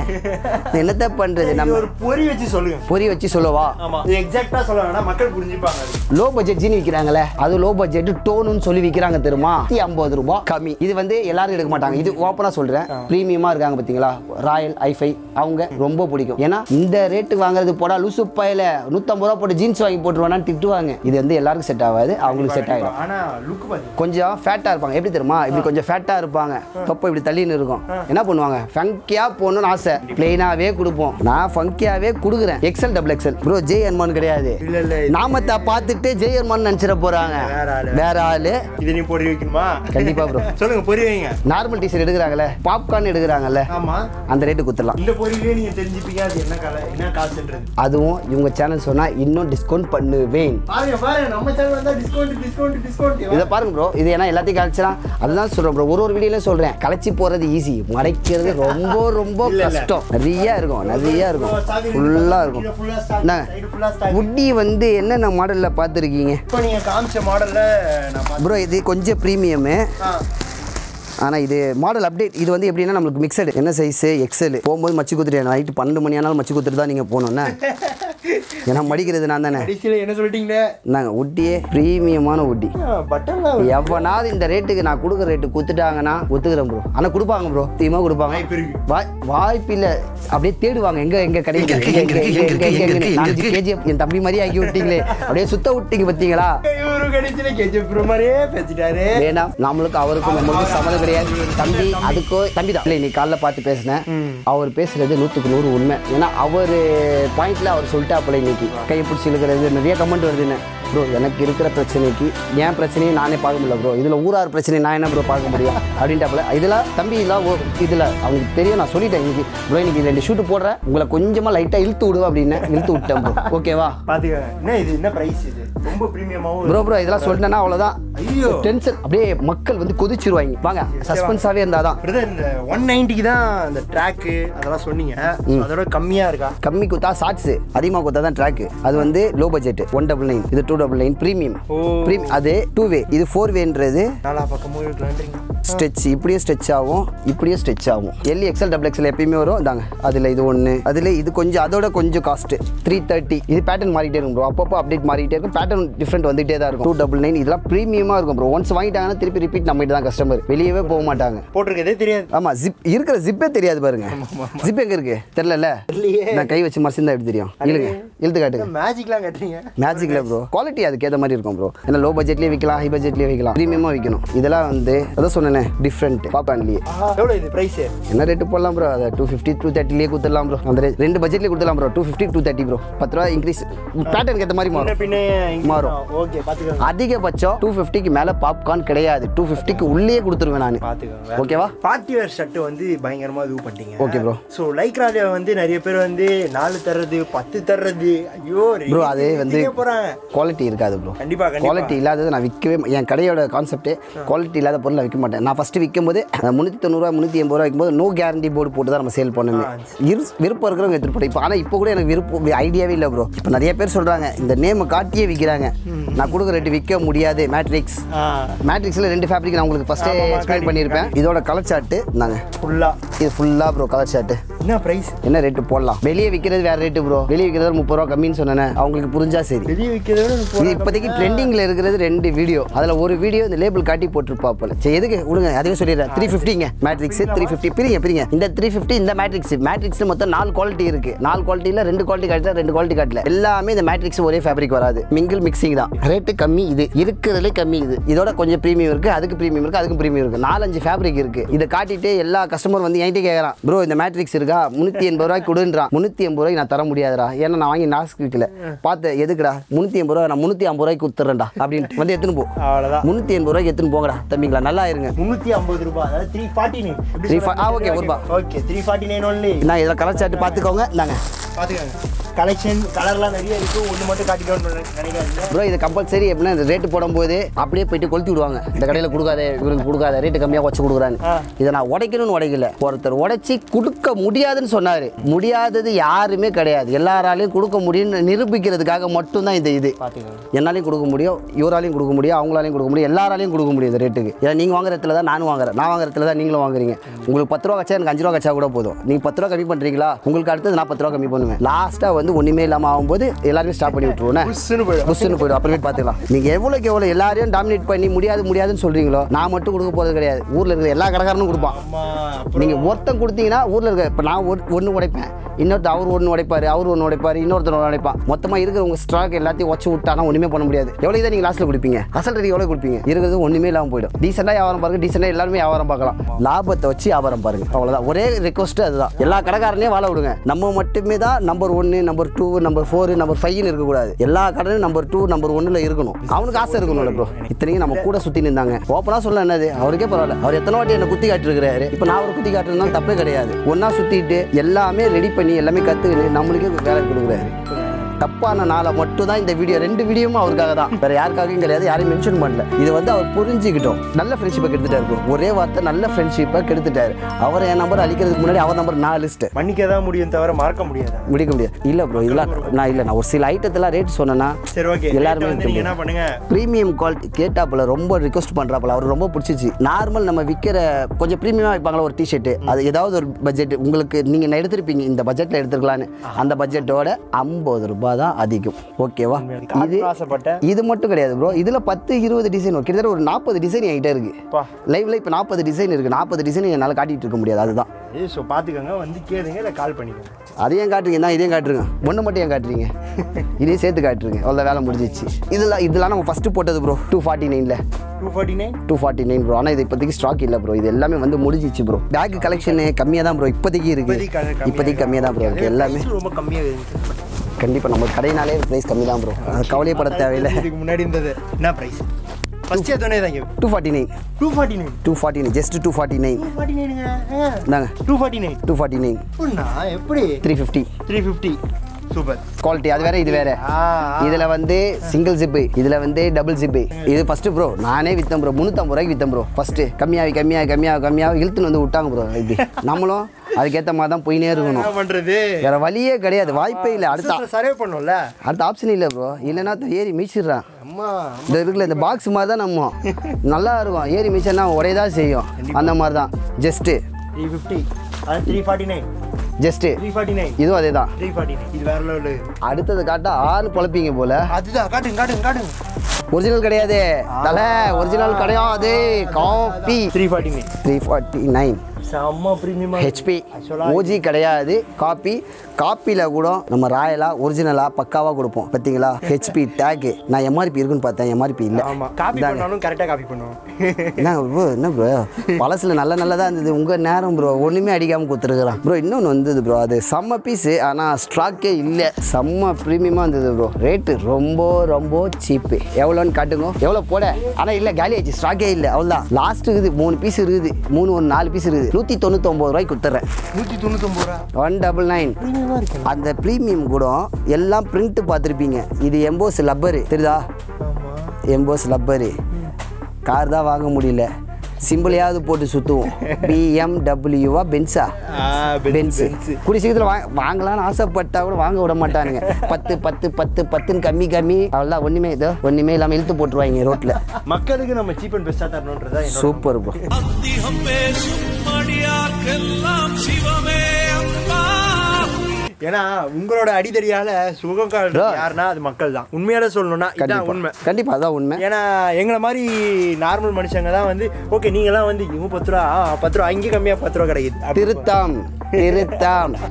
என்னத்த பண்றது? நம்ம ஒரு பொறி வச்சு சொல்லுங்க. பொறி வச்சு சொல்லவா? எக்ஸாக்டா சொல்லுவாங்கன்னா மக்கள் புரிஞ்சுப்பாங்க. லோ பட்ஜெட் ஜீனி விற்கிறாங்களே, அது லோ பட்ஜெட் டோன்னு சொல்லி விற்கிறாங்க தெரியுமா? 50 ரூபாய் கம்மி. இது வந்து எல்லாரும் எடுக்க மாட்டாங்க. இது ஓப்பனா சொல்றேன். பிரீமியமா இருக்காங்க பாத்தீங்களா, ராயல் ஐஃபை, அவங்க ரொம்ப பிடிக்கும். ஏன்னா இந்த ரேட்டு வாங்குறது போடா லூசு பையில 150 ரூபா போட்டு ஜீன்ஸ் வாங்கி போட்டுருவானான்னு திட்டுவாங்க. இது வந்து எல்லாருக்கும் செட் ஆகாது, அவங்களுக்கு செட் ஆகிடும். ஆனா லுக் கொஞ்சம் ஃபேட்டா இருப்பாங்க. எப்படி தெரியுமா? இப்படி கொஞ்சம் ஃபேட்டா இருப்பாங்க, இப்படி தள்ளின்னு இருக்கும். என்ன பண்ணுவாங்க? ஃபங்கியா போணும்னு ஆசை, பிளைனாவே கொடுப்போம். நான் ஃபங்கியாவே கொடுக்குறேன். XL double XL bro. ஜே அர்மான் கிடையாது. நாமத்தை பார்த்துட்டு ஜே அர்மான் நினைச்சிட போறாங்க வேற ஆளு. இது நீ பொறி வைக்கணுமா? கண்டிப்பா ப்ரோ. சொல்லுங்க பொறி வைங்க. நார்மல் டீஷர்ட் எடுக்கிறாங்கல்ல, பாப்கார்ன் எடுக்கிறாங்கல்ல, ஆமா அந்த ரேட்டு குத்துறலாம். இந்த பொறியிலே நீங்க தெரிஞ்சிப்பீங்க அது என்ன கலை என்ன காசுன்றது. அதுவும் இவங்க சேனல் சொன்னா இன்னும் டிஸ்கவுண்ட் பண்ணுவேன். பாருங்க பாருங்க நம்ம சேனல் வந்தா டிஸ்கவுண்ட் இத பாருங்க ப்ரோ. இது ஏனா எல்லாத்தையும் கால்ச்சறா. அதுதான் சொல்றேன் ப்ரோ. ஒரு வீடியோல சொல்றேன், கலச்சி போறது ஈஸி, மறைக்கிறது ரொம்ப ரொம்ப கஷ்டம். நிறையா இருக்கும் ஃபுல்லா இருக்கும். உட்டி வந்து என்னென்ன மாடல்ல பார்த்துருக்கீங்க இப்போ நீங்க காமிச்ச மாடல்ல ப்ரோ? இது கொஞ்சம் ப்ரீமியமு. ஆனால் இது மாடல் அப்டேட். இது வந்து எப்படின்னா நம்மளுக்கு மிக்சடு. என்ன சைஸு? எக்ஸல். போகும்போது மச்சு குத்துட்டு நைட்டு 12 மணி ஆனாலும் மச்சு குத்துட்டு தான் நீங்கள் போகணும்ண்ணே. ஏன்னா மடிக்கிறது நான் தானே. என்ன சொல்லிட்டீங்க? நாங்கள் உட்டியே ப்ரீமியமான உட்டி. எவ்வளோனாவது இந்த ரேட்டுக்கு நான் கொடுக்குற ரேட்டு கொடுத்துட்டாங்கன்னா ஒத்துக்கிறேன் ப்ரோ. ஆனால் கொடுப்பாங்க ப்ரோ, தீமா கொடுப்பாங்க. வாய்ப்பு இல்லை, அப்படியே தேடுவாங்க எங்கே எங்கே கிடைக்குது. 4 kg என் தம்பி மாதிரி ஆக்கி விட்டீங்களே, அப்படியே சுத்த விட்டீங்க பார்த்தீங்களா? ஏன்னா நம்மளுக்கு அவருக்கும் நம்மளுக்கும் சம்மதம் கிடையாது தம்பி. அதுக்கோ தம்பி தான் இல்லை. இன்னைக்கு காலைல பார்த்து பேசினேன், அவர் பேசுறது 100க்கு 100 உண்மை. ஏன்னா அவர் பாயிண்ட்ல அவர் சொல்லிட்டு அப்படி இன்னைக்கு கையை பிடிச்சி இழுக்கிறது நிறைய கமெண்ட் வருதுன்னு. ப்ரோ எனக்கு இருக்கிற பிரச்சனைக்கு ஏன் பிரச்சனையை நானே பார்க்க முடியல ப்ரோ, இதில் ஊரார் பிரச்சனை நான் என்ன ப்ரோ பார்க்க முடியும் அப்படின்ட்டாப்புல. இதெல்லாம் தம்பி இதெல்லாம் இதில் அவங்களுக்கு தெரியும், நான் சொல்லிட்டேன் இன்னைக்கு ப்ரோ இன்னைக்கு 2 ஷூட்டு போடுறேன், உங்களை கொஞ்சமாக லைட்டாக இழுத்து விடுவேன் அப்படின்னு இழுத்து விட்டேன் ப்ரோ. ஓகேவா பார்த்துக்க, இது என்ன ப்ரைஸ் இது ரொம்ப பிரீமியமாகவும் ப்ரோ. ப்ரோ இதெல்லாம் சொல்லிட்டேன்னா அவ்வளோதான், டென்ஷன் அப்படியே மக்கள் வந்து கொதிச்சிருவாங்க. வாங்க சஸ்பென்ஸாகவே இருந்தால் தான் பிரதர். இந்த 190க்கு தான் அந்த ட்ராக்கு அதெல்லாம் சொன்னீங்க, அதோட கம்மியாக இருக்கா? கம்மி குத்தா ஷார்ட்ஸ், அதிகமாக குத்தா தான் ட்ராக்கு. அது வந்து லோ பட்ஜெட் 199, இது 299 பிரீமியம். அது 2 வே, இது 4 வேன்றது. நாலா பக்கமும் ஸ்ட்ரெச், இப்படியே ஸ்ட்ரெச் ஆகும், இப்படியே ஸ்ட்ரெச் ஆகும். எல்லி எக்ஸல் டபுள் எக்ஸல் எப்பயுமே வரும் தாங்க. அதில் இது ஒன்று, அதில் இது கொஞ்சம் அதோட கொஞ்சம் காஸ்ட்டு 330. இது பேட்டர்ன் மாறிட்டே இருக்கும் ப்ரோ, அப்பப்போ அப்டேட் மாறிட்டே இருக்கும், பேட்டர்ன் டிஃப்ரெண்ட் வந்துகிட்டே தான் இருக்கும். 299 இதெல்லாம் ப்ரீமியமாக இருக்கும் ப்ரோ. ஒன்ஸ் வாங்கிட்டாங்கன்னா திருப்பி ரிப்பீட் நம்மகிட்ட தான் கஸ்டமர், வெளியவே போக மாட்டாங்க. போட்டிருக்கதே தெரியாது. ஆமாம் ஜிப் இருக்கிற ஜிப்பே தெரியாது பாருங்க. ஜிப் எங்கே இருக்கு தெரியல, நான் கை வச்சு மசிந்தா எப்படி தெரியும்? இல்லைங்க எழுத்து காட்டுங்க. மேஜிக்லாம் கட்டுறீங்க? மேஜிக் இல்லை ப்ரோ, குவாலிட்டி அதுக்கேற்ற மாதிரி இருக்கும் ப்ரோ. ஏன்னா லோ பட்ஜெட்லேயே விற்கலாம், ஹை பட்ஜெட்லேயே விற்கலாம், ப்ரீமியமாக விற்கணும். இதெல்லாம் வந்து அதை சொன்னேன் டிஃப்ரெண்ட். பாப்பான்லேயே எவ்வளோ இது ப்ரைஸ்? என்ன ரேட்டு போடலாம் ப்ரோ? அதை 250 230லேயே கொடுத்துடலாம் ப்ரோ. அந்த ரெண்டு பட்ஜெட்லேயே கொடுத்துடலாம் ப்ரோ, 250 230 ப்ரோ. 10 ரூபா இன்க்ரீஸ் பேட்டர்னுக்கு ஏற்ற மாதிரி மாறும். ஓகே பார்த்துக்கோங்க, அதிகபட்சம் 250க்கு மேலே பாப்கார்ன் கிடையாது, 250க்கு உள்ளே கொடுத்துருவேன் நான். ஓகேவா? பார்ட்டி வேர் ஷர்ட் வந்து பயங்கரமாக இது பண்ணிட்டீங்க. Okay bro. ஸோ லைக்ரால வந்து நிறைய பேர் வந்து 4 தர்றது 10 தர்றது ஐயோ ப்ரோ, அது வந்து குவாலிட்டி இருக்காது ப்ரோ. கண்டிப்பாக குவாலிட்டி இல்லாதது நான் விற்கவே, என் கடையோட கான்செப்டே குவாலிட்டி இல்லாத பொருள் நான் விற்க மாட்டேன். நான் ஃபஸ்ட்டு விற்கும்போது 390 ரூபா 380 ரூபா விற்கும்போது நோ கேரண்டி போர்டு போட்டு தான் நம்ம சேல் பண்ணுவேன். விருப்பம் இருக்கிறவங்க எடுத்துகிட்டு போட. இப்போ ஆனால் இப்போ கூட எனக்கு விருப்பம் ஐடியாவே இல்லை ப்ரோ. இப்போ நிறைய பேர் சொல்கிறாங்க இந்த நேமை காட்டியே விற்கிறாங்க. நான் கொடுக்குற ரேட்டு விற்க முடியாது. மேட்ரிக்ஸ் மேட்ரிக்ஸில் 2 ஃபேப்ரிக் நான் உங்களுக்கு ஃபஸ்ட்டே எக்ஸ்பிளைன் பண்ணியிருப்பேன். இதோட கலர் சார்ட்டு தாங்க ஃபுல்லாக, இது ஃபுல்லாக ப்ரோ கலர் சார்ட்டு. என்ன ப்ரைஸ் என்ன ரேட்டு போடலாம்? வெளியே விற்கிறது வேறு ரேட்டு ப்ரோ, வெளியே விற்கிறது 30 ரூபா கம்மின்னு சொன்னேன், அவங்களுக்கு புரிஞ்சா சரி. வெளியே விற்கிறது இப்போதைக்கு ட்ரெண்டிங்கில் இருக்கிறது 2 வீடியோ, அதில் ஒரு வீடியோ இந்த லேபிள் காட்டி போட்டுருப்பா போல. சரி எதுக்கு விடுங்க, அதுவே சொல்லிடுறேன். 350ங்க மேட்ரிக்ஸ், 350 பிரிங்க இந்த 350 இந்த மேட்ரிக்ஸ். மேட்ரிக்ஸில் மொத்தம் 4 குவாலிட்டி இருக்குது. 4 குவாலிட்டியில் 2 குவாலிட்டி காட்டில் 2 குவாலிட்டி காட்டில் எல்லாமே இந்த மேட்ரிக்ஸ் ஒரே ஃபேப்ரிக் வராது, மிங்கிள் மிக்சிங் தான். ரேட்டு கம்மி, இது இருக்கிறதுலே கம்மி. இது இதோட கொஞ்சம் ப்ரீமியம் இருக்குது, அதுக்கு ப்ரீமியம் இருக்குது, அதுக்கு ப்ரீமியம் இருக்குது. 4-5 ஃபேப்ரிக் இருக்குது. இதை காட்டிட்டு எல்லா கஸ்டமர் வந்து என்கிட்ட கேட்குறான் ப்ரோ இந்த மேட்ரிக்ஸ் இருக்கா 380 ரூபாய்க்கு கொடுன்றான். 380 ரூபாய்க்கு நான் தர முடியாதுடா, ஏன்னா நான் வாங்கி நாஸ்க்கு விற்கல. பார்த்து எதுக்குடா 380 ரூபா, நான் 350 ரூபாய்க்கு கொடுத்துறேன்டா அப்படின்னு வந்து எடுத்துன்னு போ. அவ்வளோதான் 380 ரூபாய்க்கு எடுத்துன்னு போங்கடா தம்பிங்களா, நல்லா இருங்க. 350 ரூபா அதாவது 349. ஓகே ஒருபா, ஓகே 349 ஒன்லி. நான் இதில் கலர் சார்ட்டு பார்த்துக்கோங்க. நாங்கள் பார்த்துக்கோங்க கலெக்ஷன் கலர்லாம் நிறைய இருக்குது, ஒன்று மட்டும் காட்டிக்கணும்னு நினைக்காதீங்க ப்ரோ. இது கம்பல்சரி எப்படின்னா இந்த ரேட்டு போடும்போது அப்படியே போயிட்டு கொளுத்தி விடுவாங்க. இந்த கடையில் கொடுக்காதே, இவருக்கு கொடுக்காத, ரேட்டு கம்மியாக வச்சு கொடுக்குறான்னு. இதை நான் உடைக்கணும்னு உடைக்கல, ஒருத்தர் உடைச்சி கொடுக்க முடியாதுன்னு சொன்னார். முடியாதது யாருமே கிடையாது, எல்லாராலையும் கொடுக்க முடியும்னு நிரூபிக்கிறதுக்காக மட்டும்தான் இந்த இது. என்னாலையும் கொடுக்க முடியும், இவராலையும் கொடுக்க முடியும், அவங்களாலையும் கொடுக்க முடியும், எல்லாராலையும் கொடுக்க முடியும் இந்த ரேட்டுக்கு. ஏன்னா நீங்கள் வாங்குற இடத்துல தான் நானும் வாங்குறேன், நான் வாங்குற இடத்துல தான் நீங்களும் வாங்குறீங்க. உங்களுக்கு 10 ரூபா கச்சா எனக்கு 5 ரூபா கச்சா கூட போதும். நீங்கள் 10 ரூபா கம்மி பண்ணுறீங்களா, உங்களுக்கு அடுத்தது நான் 10 ரூபா கம்மி பண்ணுவேன். லாஸ்ட்டாக ஒண்ணுமே இல்லாம ஆகும்போது எல்லாரும் ஸ்டாப் பண்ணி விட்டுருவோம், புஷ்ஷுன்னு போயிடும். அப்புறமே பார்த்துக்கலாம். நீங்க எவ்வளோக்கு எவ்வளோ எல்லாரையும் டாமினேட் பண்ணி முடியாதுன்னு சொல்றீங்களோ, நான் மட்டும் கொடுக்க போகிறது கிடையாது, ஊர்ல இருக்கிற எல்லா கடைக்காரனும் கொடுப்பான். நீங்க ஒருத்தன் கொடுத்தீங்கன்னா ஊர்ல இருக்க, இப்போ நான் ஒன்று உடைப்பேன், இன்னொருத்தர் அவர் ஒன்று உடைப்பாரு, அவர் ஒன்று உடைப்பாரு, இன்னொருத்தர் ஒன்று உடைப்பான். மொத்தமாக இருக்கிற உங்க ஸ்டாக் எல்லாத்தையும் உடச்சு விட்டானா ஒண்ணுமே பண்ண முடியாது. எவ்வளோ இதை நீங்க லாஸ்ட்ல கொடுப்பீங்க, அசல் ரேட் எவ்வளோ கொடுப்பீங்க, இருக்கிறது ஒண்ணுமே இல்லாமல் போயிடும். டீசெண்டாக வியாபாரம் பாருங்க, டீசெண்டாக எல்லாருமே வியாபாரம் பார்க்கலாம், லாபத்தை வச்சு வியாபாரம் பாருங்க. அவ்வளோதான் ஒரே ரெக்வஸ்ட், அதுதான். எல்லா கடைக்காரனையும் வாழ விடுங்க, நம்ம மட்டுமே தான் நம்பர் 1 நம்பர் 2 நம்பர் 4 நம்பர் 5 இருக்கக்கூடாது. எல்லா கடையும் நம்பர் 2 நம்பர் 1ல இருக்கணும், அவனுக்கு ஆசை இருக்கணும்ல ப்ரோ. இத்தனையும் நம்ம கூட சுற்றி நின்றாங்க, ஓப்பனாக சொல்ல என்னது அவருக்கே பரவாயில்ல. அவர் எத்தனை வாட்டி என்னை குத்தி காட்டிருக்கிறாரு, இப்போ நான் ஒரு குத்தி காட்டுறதுனால தப்பே கிடையாது. ஒன்றா சுற்றிட்டு எல்லாமே ரெடி பண்ணி எல்லாமே கற்றுக்கிட்டு நம்மளுக்கே வேலை கொடுக்குறாரு. தப்பான நாளை மட்டும் தான் இந்த வீடியோ, 2 வீடியோவும் அவருக்காக தான், வேற யாருக்காகவும் கிடையாது, யாரையும் மென்ஷன் பண்ணல. இது வந்து அவர் புரிஞ்சுக்கிட்டோம். நல்ல ஃப்ரெண்ட்ஷிப்பை கெடுத்துட்டாரு ப்ரோ, ஒரே வார்த்தை நல்ல ஃப்ரெண்ட்ஷிப்பை கெடுத்துட்டாரு. அவர் என் நம்பர் அழிக்கிறதுக்கு முன்னாடி அவர் நம்பர் நான் லிஸ்ட் பண்ணிக்க தான் முடியும், தவிர மறக்க முடியாது, முடிக்க முடியாது. இல்லை ப்ரோ இல்லை, நான் இல்லை நான் ஒரு சில ஐட்டத்தெல்லாம் ரேட் சொன்னேன்னா சரி ஓகே எல்லாருமே என்ன பண்ணுங்க, ப்ரீமியம் குவாலிட்டி கேட்டாப்புல ரொம்ப ரிக்வஸ்ட் பண்ணுறாப்புல, அவர் ரொம்ப பிடிச்சிச்சு. நார்மல் நம்ம விற்கிற கொஞ்சம் ப்ரீமியமாக வைப்பாங்களா ஒரு டிஷர்ட், அது ஏதாவது ஒரு பட்ஜெட் உங்களுக்கு நீங்கள் எடுத்திருப்பீங்க, இந்த பட்ஜெட்டில் எடுத்துருக்கலான்னு, அந்த பட்ஜெட்டோட 50 ரூபாய் தான் அதிகம். ஓகேவா? இது மட்டும் கிடையாது ப்ரோ, இதுல 10-20 டிசைன் கிட்டத்தட்ட ஒரு 40 டிசைன் என்கிட்ட இருக்கு லைவ்ல. இப்போ 40 டிசைன் இருக்கு, 40 டிசைன் என்னால் காட்டிட்டு இருக்க முடியாது. அதுதான் பார்த்துக்கோங்க, வந்து கேளுங்க இல்லை கால் பண்ணிக்கோங்க. அதையும் காட்டுறீங்க தான், இதையும் காட்டுருங்க, ஒன்று மட்டும் ஏன் காட்டுறீங்க, இதையும் சேர்த்து காட்டுருங்க, அவ்வளோ வேலை முடிஞ்சிச்சு. இதெல்லாம் நம்ம ஃபஸ்ட்டு போட்டது ப்ரோ 249ல் 249 ப்ரோ. ஆனால் இது இப்போதைக்கு ஸ்டாக் இல்லை ப்ரோ, இது எல்லாமே வந்து முடிஞ்சிச்சு ப்ரோ. பேக் கலெக்ஷன் கம்மியாக தான் ப்ரோ இப்போதைக்கு இருக்குது, இப்போதைக்கு கம்மியாக தான் ப்ரோ இருக்குது, எல்லாமே ரொம்ப கம்மியாக இருக்குது. கண்டிப்பா நம்ம கடையினாலே பிரைஸ் கம்மி தான் bro. கவலையே பட தேவையில்லை. இதுக்கு முன்னாடி இருந்தது என்ன பிரைஸ்? ஃபர்ஸ்ட் ஏதோனே தான் 249. 249 just 249 ங்க. 249. உன்னா எப்படி? 350. Super. Quality. That's why this is single zip. This is double zip. This is first bro. I am with them bro. First. Come here. Bro. I get the madam Puiner. You are Valia Gadia, the wife pale, Sarapanola. At the option, bro. Ilena, the Yeri Mishira. The box, Madame Nala, Yeri Mishana, Oreda, Sayo, Anna Mada, just 350 and 349. Just 349. This is 349. This is cutting. Original original copy. 349. HP. OG copy la kuda nama raayala original la pakkava kodupom. Pathingala HP tag. Na MRP irukku paatha MRP illa. Aama copy pannalum correct ah copy pannuvom. Na bro palasila nalla da irundhu unga neram bro onnume adikama kuduthirukkaran. Bro innonu vandhudu bro adu samma piece ana stock e illa samma premium ah irundhudu bro. Rate rombo cheap. Evlonu kaattungo. Evlo poda ana illa gali age stock e illa avalla. Last irudhu 3 piece irudhu 3 or 4 piece irudhu 199 ரூபாய் குடுத்துறேன். 199 ரூபாய் 199. அந்த பிரீமியம் கூட எல்லாம் பிரிண்ட் பாத்திருப்பீங்க. இது எம்போஸ் லப்பர் தெரியுதா? ஆமா எம்போஸ் லப்பர். கார் தான் வாங்க முடியல. சிம்பிள் ஏதாவது போட்டு சுத்துவோம். BMW ஆ பென்ஸா? பென்ஸ். குடி சீக்கிரத்துல வாங்கலாம் ஆசைப்பட்டா கூட வாங்க விட மாட்டானுங்க. 10 கம்மி. அவ்ளோ ஒண்ணுமே இல்லாம இழுத்து போட்டுருவாங்க ரோட்ல. மக்களுக்கு நம்ம சீப் அண்ட் பெஸ்டா தரணும்ன்றதா என்னோட சூப்பர் bro. அதிகம் பேசும் மடியாக்கெல்லாம் சிவமே அப்பா. ஏனா உங்களோட அடிதறியால சுகம் கால்ற யாரனா அது மக்கள் தான். உண்மையால சொல்லணும்னா இதான் உண்மை. கண்டிப்பா அதான் உண்மை. ஏனா எங்கள மாதிரி நார்மல் மனுஷங்க தான் வந்து ஓகே நீங்க எல்லாம் வந்து 10 ரூபாய் அங்க கம்மியா 10 ரூபாய் கிடைக்குது. திருத்தம்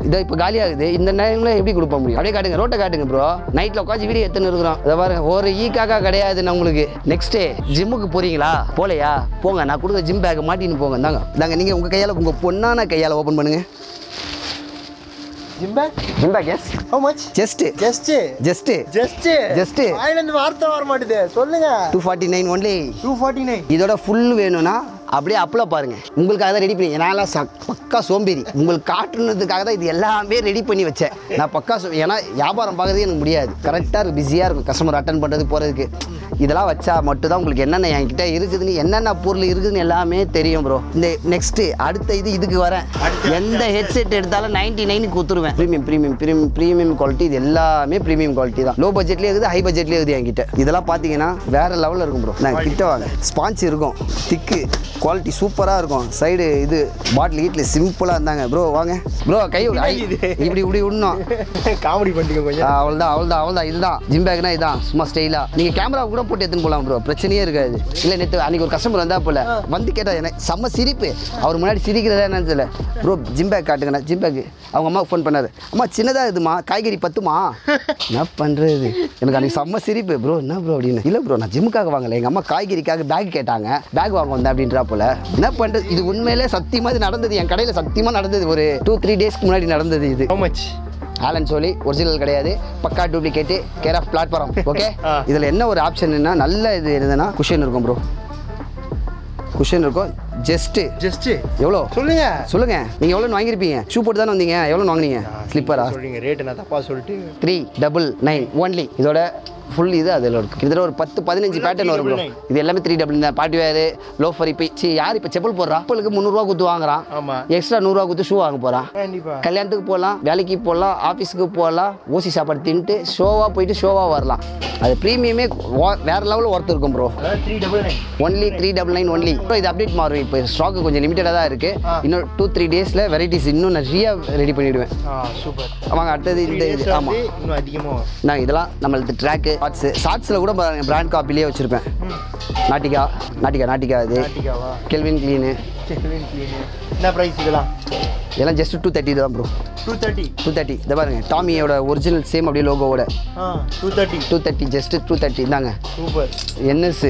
இத இப்ப காலி ஆகுது. இந்த டைம்ல எப்படி கொடுப்ப முடியும்? அப்படியே காட்டுங்க ரோட்ட காட்டுங்க bro. நைட்ல உட்கார்ந்து வீடியோ எடுத்துட்டு இருக்கோம். அத பாருங்க ஒரு ஈக்காக கிடையாது நமக்கு. நெக்ஸ்ட் டே ஜிம்முக்கு போறீங்களா? போலையா? போங்க நான் கொடுத்த ஜிம் பேக் மாட்டிட்டு போங்க. தாங்க நீங்க உங்க கையால உங்க பொண்ணான கையால ஓபன் பண்ணுங்க. Gym bag, yes. How much? Just. I don't know what to do. Tell me. 249 only. 249. This is full way, na. அப்படியே அப்ளை பாருங்க. உங்களுக்கு அத ரெடி பண்ணி நான்லாம் பக்கா சோம்பேறி. உங்களுக்கு காட்டுனதுக்காக தான் இது எல்லாமே ரெடி பண்ணி வச்சேன். நான் பக்கா ஏனா வியாபாரம் பார்க்கறது எனக்கு முடியாது. கரெக்ட்டா பிஸியா இருக்கும் கஸ்டமர் அட்டெண்ட் பண்றது போறதுக்கு. இதெல்லாம் வச்சா மட்டும் தான் உங்களுக்கு என்னென்ன என்கிட்ட இருக்குதுன்னு என்னென்ன பொருள் இருக்குதுன்னு எல்லாமே தெரியும் bro. இந்த நெக்ஸ்ட் அடுத்து இதுக்கு வரேன். எந்த ஹெட்செட் எடுத்தாலும் 99 க்கு குத்துருவேன். பிரீமியம் குவாலிட்டி இது எல்லாமே பிரீமியம் குவாலிட்டி தான். லோ பட்ஜெட்லயே இருக்குது ஹை பட்ஜெட்லயே இருக்குது என்கிட்ட. இதெல்லாம் பாத்தீங்கன்னா வேற லெவல்ல இருக்கும் bro. நான் கிட்ட வாங்க. ஸ்பான்ச் இருக்கும். திக்கு குவாலிட்டி சூப்பரா இருக்கும். சைடு இது பாட்டில் ஹீட்ல சிம்பிளா இருந்தாங்க bro. வாங்க bro கை இப்படி உடணும். காமெடி பண்ணிங்க கொஞ்சம். அவள்தான் இதுதான் ஜிம் பேக்னா இதுதான் சும்மா ஸ்டைலா. நீங்க கேமரா கூட போட்டு எடுத்து போலாம் bro. பிரச்சனையே இருக்காது. இல்ல நேத்து அன்னைக்கு ஒரு கஸ்டமர் வந்தா போல வந்து கேட்டா எனக்கு செம்ம சிரிப்பு. அவர் முன்னாடி சிரிக்கிறதா என்னன்னு தெரியல. bro ஜிம் பேக் காட்டுங்கனா ஜிம் பேக். அவங்க அம்மாக்கு ஃபோன் பண்ணாரு. அம்மா சின்னதா இதுமா காய்கறி பத்துமா? என்ன பண்றது? எனக்கு அன்னைக்கு செம்ம சிரிப்பு bro. என்ன bro அப்படினு. இல்ல bro நான் ஜிம்முக்காக வாங்கல. எங்க அம்மா காய்கறிக்காக பேக் கேட்டாங்க. பேக் வாங்க வந்தா அப்படின்றா போல. என்ன பண்றது? இது உண்மையிலே சத்தியமா இது நடந்தது. என் கடையில சத்தியமா நடந்தது. ஒரு 2-3 டேஸ்க்கு முன்னாடி நடந்தது இது. How much? ஆலன் சொல்லி ஒரிஜினல் கிடையாது. பக்கா duplicate care of platform. Okay? இதுல என்ன ஒரு ஆப்ஷன் என்ன நல்ல இது என்னன்னா குஷன் இருக்கும் bro. குஷன் இருக்கும். ஜஸ்ட் எவ்வளவு சொல்லுங்க நீங்க எவ்வளவு வாங்கி இருப்பீங்க? ஷூ போட்டு தான வந்தீங்க. எவ்வளவு வாங்குனீங்க? ஸ்லிப்பரா சொல்றீங்க. ரேட் நான் தப்பா சொல்லிட்டு 399 only. இதோட ஃபுல் இது அதல இருக்கு. இதல ஒரு 10-15 பேட்டர்ன் வரும் bro. இது எல்லாமே 399 பார்ட்டி வேர், லோஃபர் இப்ப யார் இப்ப செப்பல் போடுறா? செப்பலுக்கு 300 ரூபாய் குத்து வாங்குறான். ஆமா. எக்ஸ்ட்ரா 100 ரூபாய் குத்து ஷூ வாங்க போறான். கண்டிப்பா. கல்யாணத்துக்கு போலாம், வேலைக்கு போலாம், ஆபீஸ்க்கு போலாம், ஓசி சாப்பாடு தின்னுட்டு ஷோவா போயிட்டு ஷோவா வரலாம். அது பிரீமியமே வேற லெவல்ல வர்த் இருக்கும் bro. 399 only. 399 only. இது அப்டேட் மாறும். இப்போ ஸ்டாக் கொஞ்சம் லிமிட்டடா தான் இருக்கு. இன்னும் 2-3 டேஸ்ல வெரைட்டிஸ் இன்னும் நிறைய ரெடி பண்ணிடுவேன். சூப்பர். ஆமாங்க அடுத்து இந்த ஆமா இன்னும் அதிகமா நான் இதெல்லாம் நம்மளுக்கு ட்ராக் ஷார்ட்ஸ்ல கூட பிராண்ட் காப்பிலேயே வச்சிருப்பேன். நாட்டிகா இது கெல்வின் கிளீன் என்ன பிரைஸ் இதெல்லாம்? இதெல்லாம் just 230 தான் bro. 230. இத பாருங்க டாமியோட ஒரிஜினல் சேம் அப்படியே லோகோவோட. 230 just 230 தாங்க. சூப்பர். NS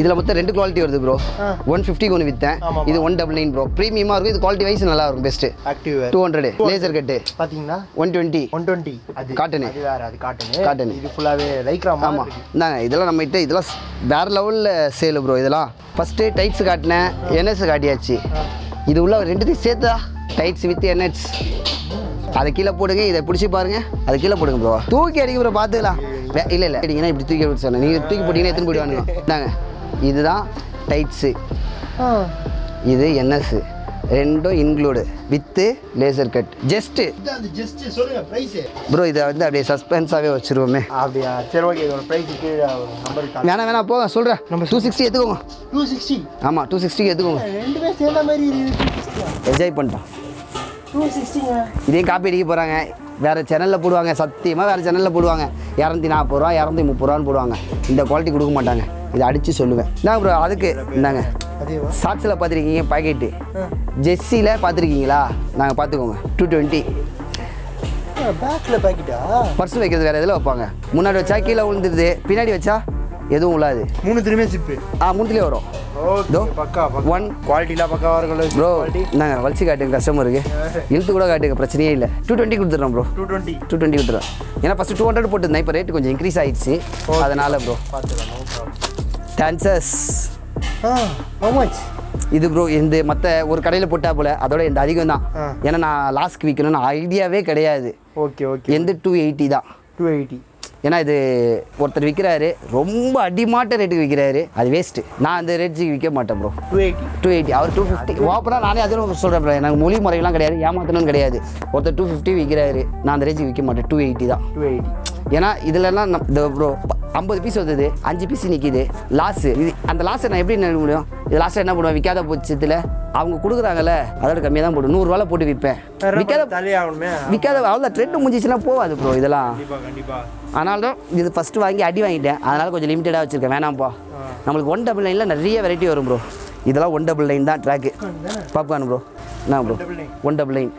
இதுல மொத்தம் ரெண்டு குவாலிட்டி வருது bro. 150 க்கு ஒன்னு வித்தேன். இது 199 bro. பிரீமியமா இருக்கு. இது குவாலிட்டி வைஸ் நல்லா இருக்கும் பெஸ்ட். ஆக்டிவ் 200 லேசர் கட் பாத்தீங்கன்னா 120 அது காட்டன். அது வேற அது காட்டன். இது ஃபுல்லாவே லைக்ரா மாதிரி இருக்கு. நான் இதெல்லாம் நம்மகிட்ட இதெல்லாம் வேற லெவல்ல சேல் bro இதெல்லாம். ஃபர்ஸ்ட் டைட்ஸ் காட்டினேன். NS காட்டியாச்சு. இது உள்ள ரெண்டுத்தையும் சேர்த்தா டைட்ஸ் வித் NS. அதை கீழே போடுங்க, இதை பிடிச்சி பாருங்க, அதை கீழே போடுங்க ப்ரோ. தூக்கி அடிக்க ப்ரோ பார்த்துக்கலாம். இல்லை இல்லை அடிங்கன்னா இப்படி தூக்கி அடிக்க சொன்னேன். நீங்கள் தூக்கி போட்டிங்கன்னா எத்தனை போயிடுவாங்க. இந்தாங்க இதுதான் டைட்ஸு, இது NS ரெண்டும் include with laser cut. Just bro இதை வந்து அப்படியே சஸ்பென்ஸாகவே வச்சுருவோமே. அப்படியா சரி ஓகே. வேணா வேணா போங்க சொல்கிறேன். நம்ம 260 எடுத்துக்கோங்க. 260 ஆமாம் 260 எடுத்துக்கோங்க. ரெண்டுமே சேர்ந்த மாதிரி என்ஜாய் பண்ணிட்டோம். 260 இதே காப்பி அடிக்க போகிறாங்க. வேறு சேனலில் போடுவாங்க, சத்தியமாக வேறு சேனலில் போடுவாங்க. 240 ரூபா 230 ரூபான்னு போடுவாங்க. இந்த குவாலிட்டி கொடுக்க மாட்டாங்க. இதை அடித்து சொல்லுவேன். இந்தாங்க ப்ரோ அதுக்கு இந்தாங்க. சாட்ஸில் பார்த்துருக்கீங்க பாக்கெட்டு, ஜெர்சியில் பார்த்துருக்கீங்களா? நாங்கள் பார்த்துக்கோங்க. 220 பேக்கில் பாக்கெட்டா? பர்ஸ் வைக்கிறது வேறு எதில் வைப்பாங்க? முன்னாடி வச்சா கீழே விழுந்துடுது, பின்னாடி வச்சா எதுவும் உள்ளாது. மூணுத்துலேயுமே சிப்பு மூணுத்துலேயே வரும். ஒன் குவாலிட்டிலாம் பக்காவாக இருக்கும் ப்ரோ. நாங்கள் வளர்ச்சி காட்டுங்க கஸ்டமருக்கு, இழுத்து கூட காட்டுங்க, பிரச்சனையே இல்லை. 220 கொடுத்துட்றோம் ப்ரோ. 220 கொடுத்துட்றோம். ஏன்னா ஃபஸ்ட்டு 200 போட்டுருந்தேன், இப்போ ரேட்டு கொஞ்சம் இன்க்ரீஸ் ஆகிடுச்சு, அதனால் ப்ரோ பார்த்துக்கலாம். டான்சஸ் இது ப்ரோ இந்த மற்ற ஒரு கடையில் போட்டா போல அதோட இந்த அதிகம் தான். ஏன்னா நான் லாஸ்ட் விற்கணும்னு ஐடியாவே கிடையாது. Okay okay. எந்த 280 தான். 280 ஏன்னா இது ஒருத்தர் விற்கிறாரு ரொம்ப அடிமாட்ட ரேட்டுக்கு விற்கிறாரு, அது வேஸ்ட்டு. நான் அந்த ரேட்டுக்கு விற்க மாட்டேன் ப்ரோ. 280 அவர் 250 ஓப்பனாக நானே அதுவும் சொல்கிறேன் ப்ரோ. எனக்கு மொழி முறையெல்லாம் கிடையாது, ஏமாத்தணும் கிடையாது. ஒருத்தர் 250 விற்கிறாரு, நான் அந்த ரேட்டுக்கு விற்க மாட்டேன். 280 தான். 280 ஏன்னா இதுலலாம் இந்த ப்ரோ 50 பீஸ் வந்தது 5 பீஸ் நிற்கிது லாஸு. இது அந்த லாஸை நான் எப்படி நினைக்க முடியும்? இது லாஸ்ட்டாக என்ன பண்ணுவேன்? விற்காத பட்சத்தில் அவங்க கொடுக்குறாங்கல்ல அதோட கம்மியாக தான் போடும். 100 ரூபாயில் போட்டு விற்பேன். விற்காத அவ்வளோ ட்ரெண்ட் முடிஞ்சிச்சுன்னா போகாது ப்ரோ இதெல்லாம். அதனால தான் இது ஃபஸ்ட்டு வாங்கி அடி வாங்கிட்டேன். அதனால் கொஞ்சம் லிமிட்டடாக வச்சுருக்கேன். வேணாம்ப்பா, நம்மளுக்கு 199ல் நிறைய வெரைட்டி வரும் ப்ரோ. இதெல்லாம் 199 தான் ட்ராக்கு. பாப்கார்ன் ப்ரோ என்ன ப்ரோ? 199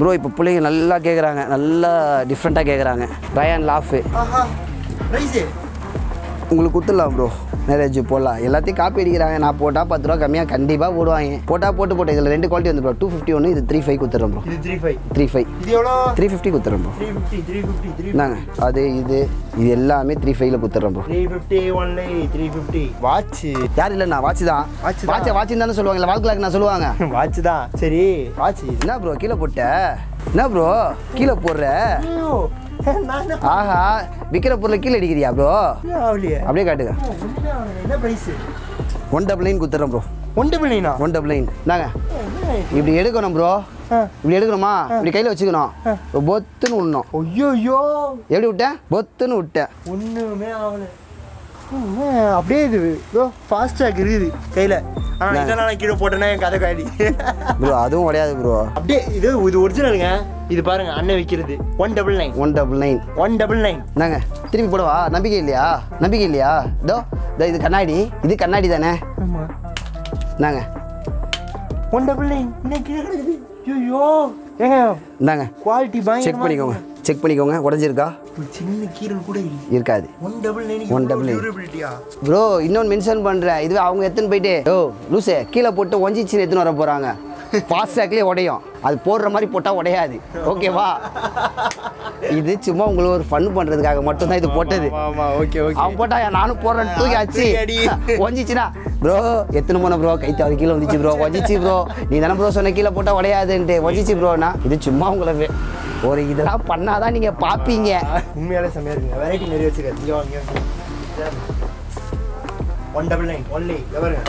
ப்ரோ. இப்போ பிள்ளைங்க நல்லா கேட்குறாங்க, நல்லா டிஃப்ரெண்ட்டாக கேட்குறாங்க. ரயான் லாஃபு உங்களுக்கு கொடுத்துடலாம் ப்ரோ. மேரேஜ் போடலாம். எல்லாத்தையும் காப்பி அடிக்கிறாங்க. நான் போட்டால் 10 ரூபா கம்மியாக கண்டிப்பாக போடுவாங்க. போட்டால் போட்டு இதில் ரெண்டு குவாலிட்டி வந்து ப்ரோ. 251 இது 3.5 கொடுத்துட்றோம் ப்ரோ. 3.5 3.50 கொடுத்துட்றோம் ப்ரோ. 3.50 நாங்க அது இது எல்லாமே 3.5ல கொடுத்துட்றோம் ப்ரோ. 3.50 வாட்ச் யார் இல்லைண்ணா? வாட்ச் தான். வாட்ச் தானே சொல்லுவாங்க. வால் கிளாக் நான் சொல்லுவாங்க வாட்ச் தான். சரி வாட்ச் என்ன ப்ரோ கீழே போட்ட? என்ன ப்ரோ கீழே போடுற? ஆஹா விக்கிற பொருள் கீழே அடிக்கிறியா ப்ரோ? அப்படியே காட்டுங்க. 199 கொடுத்துட்றோம் ப்ரோ. 199 நாங்க இப்படி எடுக்கணும் ப்ரோ. இப்படி எடுக்கணுமா? இப்படி கையில் வச்சுக்கணும். பொத்துன்னு விடணும். ஐயோ எப்படி விட்டேன்? பொத்துன்னு விட்டேன். ஒன்றுமே ஆகலை. அப்படியே இது ப்ரோ ஃபாஸ்டாக இருக்குது கையில். ஆனால் இதெல்லாம் நான் கீழே போட்டேன்னா என் கதை காடி ப்ரோ. அதுவும் கிடையாது ப்ரோ. அப்படியே இது இது ஒரிஜினலுங்க. இது பாருங்க அண்ணன் விற்கிறது 199 நாங்க திரும்பி போடவா? நம்பிக்கை இல்லையா? இதோ இது கண்ணாடி, இது கண்ணாடி தானே நாங்க. 199 குவாலிட்டி செக் பண்ணிக்கோங்க. உடஞ்சிருக்கா? சின்ன கீரல் கூட இருக்காது. 199 ப்ரோ. இன்னொன்று மென்ஷன் பண்ணுறேன். இது அவங்க எத்தனை போயிட்டு ஓ லூசே கீழே போட்டு ஒஞ்சிச்சு எத்தனை வர போகிறாங்க. ஃபாஸ்டாக்லேயே உடையும். அது போடுற மாதிரி போட்டால் உடையாது. ஓகேவா? இது சும்மா உங்களுக்கு ஒரு ஃபன் பண்ணுறதுக்காக மட்டும்தான் இது போட்டது. அவன் போட்டா நானும் போடுறேன் தூக்கி ஆச்சு ஒஞ்சிச்சுனா ப்ரோ எத்தனை போன ப்ரோ கை தவறு கீழே வந்துச்சு ப்ரோ. ஒஞ்சிச்சு ப்ரோ. நீ தானே ப்ரோ சொன்ன கீழே போட்டால் உடையாதுன்ட்டு. ஒஞ்சிச்சு ப்ரோனா இது சும்மா உங்களுக்கு ஒரு இதெல்லாம் பண்ணாதான் நீங்கள் பார்ப்பீங்க. உண்மையாலே செம்மையாக இருக்குங்க. வெரைட்டி நிறைய வச்சுருக்கேன். 199 ஒன்லி எவருங்க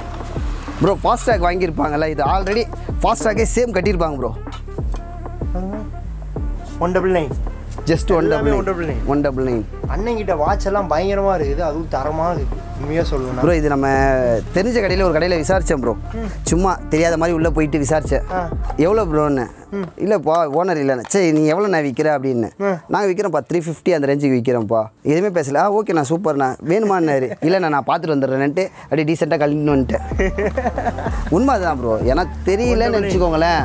ப்ரோ. ஃபாஸ்டாக் வாங்கியிருப்பாங்கல்ல, இது ஆல்ரெடி ஃபாஸ்டாகே சேம் கட்டியிருப்பாங்க ப்ரோ. 199 ஜஸ்ட் 199 அண்ணங்கிட்ட வாட்ச் எல்லாம் பயங்கரமாக இருக்குது. அதுவும் தரமாக இருக்குது உண்மையாக சொல்லுவேன் ப்ரோ. இது நம்ம தெரிஞ்ச கடையில் ஒரு கடையில் விசாரித்தேன் ப்ரோ. சும்மா தெரியாத மாதிரி உள்ளே போயிட்டு விசாரித்தேன் எவ்வளோ ப்ரோன்னு. இல்லைப்பா ஓனர் இல்லைண்ணே. சரி நீ எவ்வளோண்ணா விற்கிற அப்படின்னு. நாங்கள் விற்கிறோம்ப்பா 350 அந்த ரேஞ்சுக்கு விற்கிறோம்ப்பா. எதுவுமே பேசல. ஓகேண்ணா சூப்பர்ண்ணா வேணுமான்னாரு. இல்லைண்ணா நான் பார்த்துட்டு வந்துடுறேன்ட்டு அப்படியே டீசெண்டாக கழிஞ்சுன்னுட்டேன். உண்மை அதுதான் ப்ரோ. ஏன்னா தெரியலன்னு நினச்சிக்கோங்களேன்.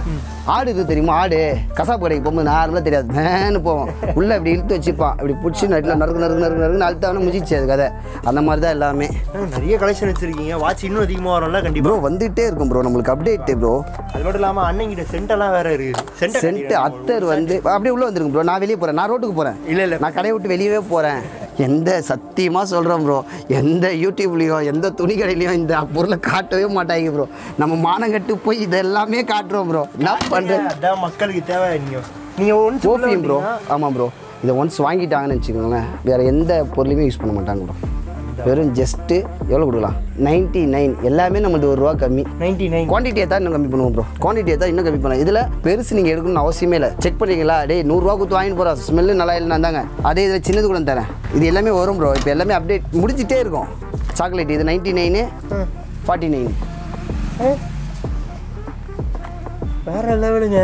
ஆடு இது தெரியுமா, ஆடு கசாப்பு கடைக்கு போகும்போது நார்மலாக தெரியாது, மேன்னு போவோம், உள்ளே இப்படி இழுத்து வச்சுப்பான், இப்படி பிடிச்சி நட்டில் நறுக்கு நறுக்கு நறுக்கு நறுக்குன்னு அழுத்தாலும் முடிச்சிச்சு அது கதை. அந்த மாதிரி தான் எல்லாமே. நிறைய கலெக்ஷன் வச்சுருக்கீங்க, வாட்ச் இன்னும் அதிகமாக வரும்ல? கண்டிப்பாக ப்ரோ, வந்துகிட்டே இருக்கும் ப்ரோ, நம்மளுக்கு அப்டேட் ப்ரோ. அது மட்டும் இல்லாமல் அண்ணங்கிட்ட சென்டெல்லாம் வேறு இருக்குது. சென்ட் அத்தர் வந்து அப்படியே உள்ளே வந்துருக்கும் ப்ரோ. நான் வெளியே போகிறேன், நான் ரோட்டுக்கு போகிறேன், இல்லை இல்லை நான் கடையை விட்டு வெளியவே போகிறேன். எந்த சத்தியமாக சொல்கிறோம் ப்ரோ, எந்த யூடியூப்லேயும் எந்த துணி கடையிலையும் இந்த பொருளை காட்டவே மாட்டாங்க ப்ரோ. நம்ம மானங்கட்டு போய் இதெல்லாமே காட்டுறோம் ப்ரோ. என்ன பண்ணுறது, மக்களுக்கு தேவை. நீங்கள் ஓஃபியும் ப்ரோ. ஆமாம் ப்ரோ, இதை ஒன்ஸ் வாங்கிட்டாங்கன்னு வச்சுக்கோங்களேன், வேறு எந்த பொருளையுமே யூஸ் பண்ண மாட்டாங்க ப்ரோ. வெறும் ஜஸ்ட்டு எவ்வளோ கொடுக்கலாம், 99. எல்லாமே நம்மளுக்கு ஒரு ரூபா கம்மி, 99. குவான்டிட்டியை தான் இன்னும் கம்மி பண்ணுவோம் ப்ரோ, குவான்டிட்டியை தான் இன்னும் கம்மி பண்ணலாம். இதில் பெருசு நீங்கள் எடுக்கணும்னு அவசியமே இல்லை. செக் பண்ணிங்களா, டே 100 ரூபா கொடுத்து வாங்கிட்டு போகிறோம், ஸ்மெல்லு நல்லா இல்லைன்னா தாங்க, அதே இதில் சின்னது கூட தரேன். இது எல்லாமே வரும் ப்ரோ, இப்போ எல்லாமே அப்டேட் முடிஞ்சிட்டே இருக்கும். சாக்லேட் இது 99, 49. வேறு லெவலுங்க,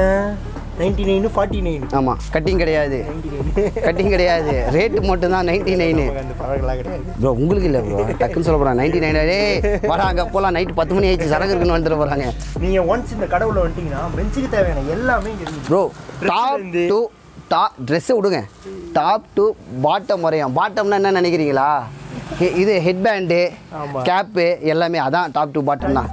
99, 49. ஆமாம், கட்டிங் கிடையாது, கட்டிங் கிடையாது, ரேட்டு மட்டும்தான் 99 ப்ரோ. உங்களுக்கு இல்லை ப்ரோ, டக்குன்னு சொல்ல போகிறாங்க 99. வரா அங்கே போகலாம், நைட்டு 10 மணி ஆயிடுச்சு, சரக்கு இருக்குன்னு வந்துட போகிறாங்க. நீங்கள் ஒன்ஸ் இந்த கடவுளை வந்துட்டீங்கன்னா மென்ஸுக்கு தேவையான எல்லாமே ப்ரோ. டாப் டூ டாப் ட்ரெஸ்ஸை விடுங்க, டாப் டூ பாட்டம் வரையும். பாட்டம்னா என்ன நினைக்கிறீங்களா, இது ஹெட் பேண்டு, கேப்பு எல்லாமே. அதான் டாப் டு பாட்டம் தான்.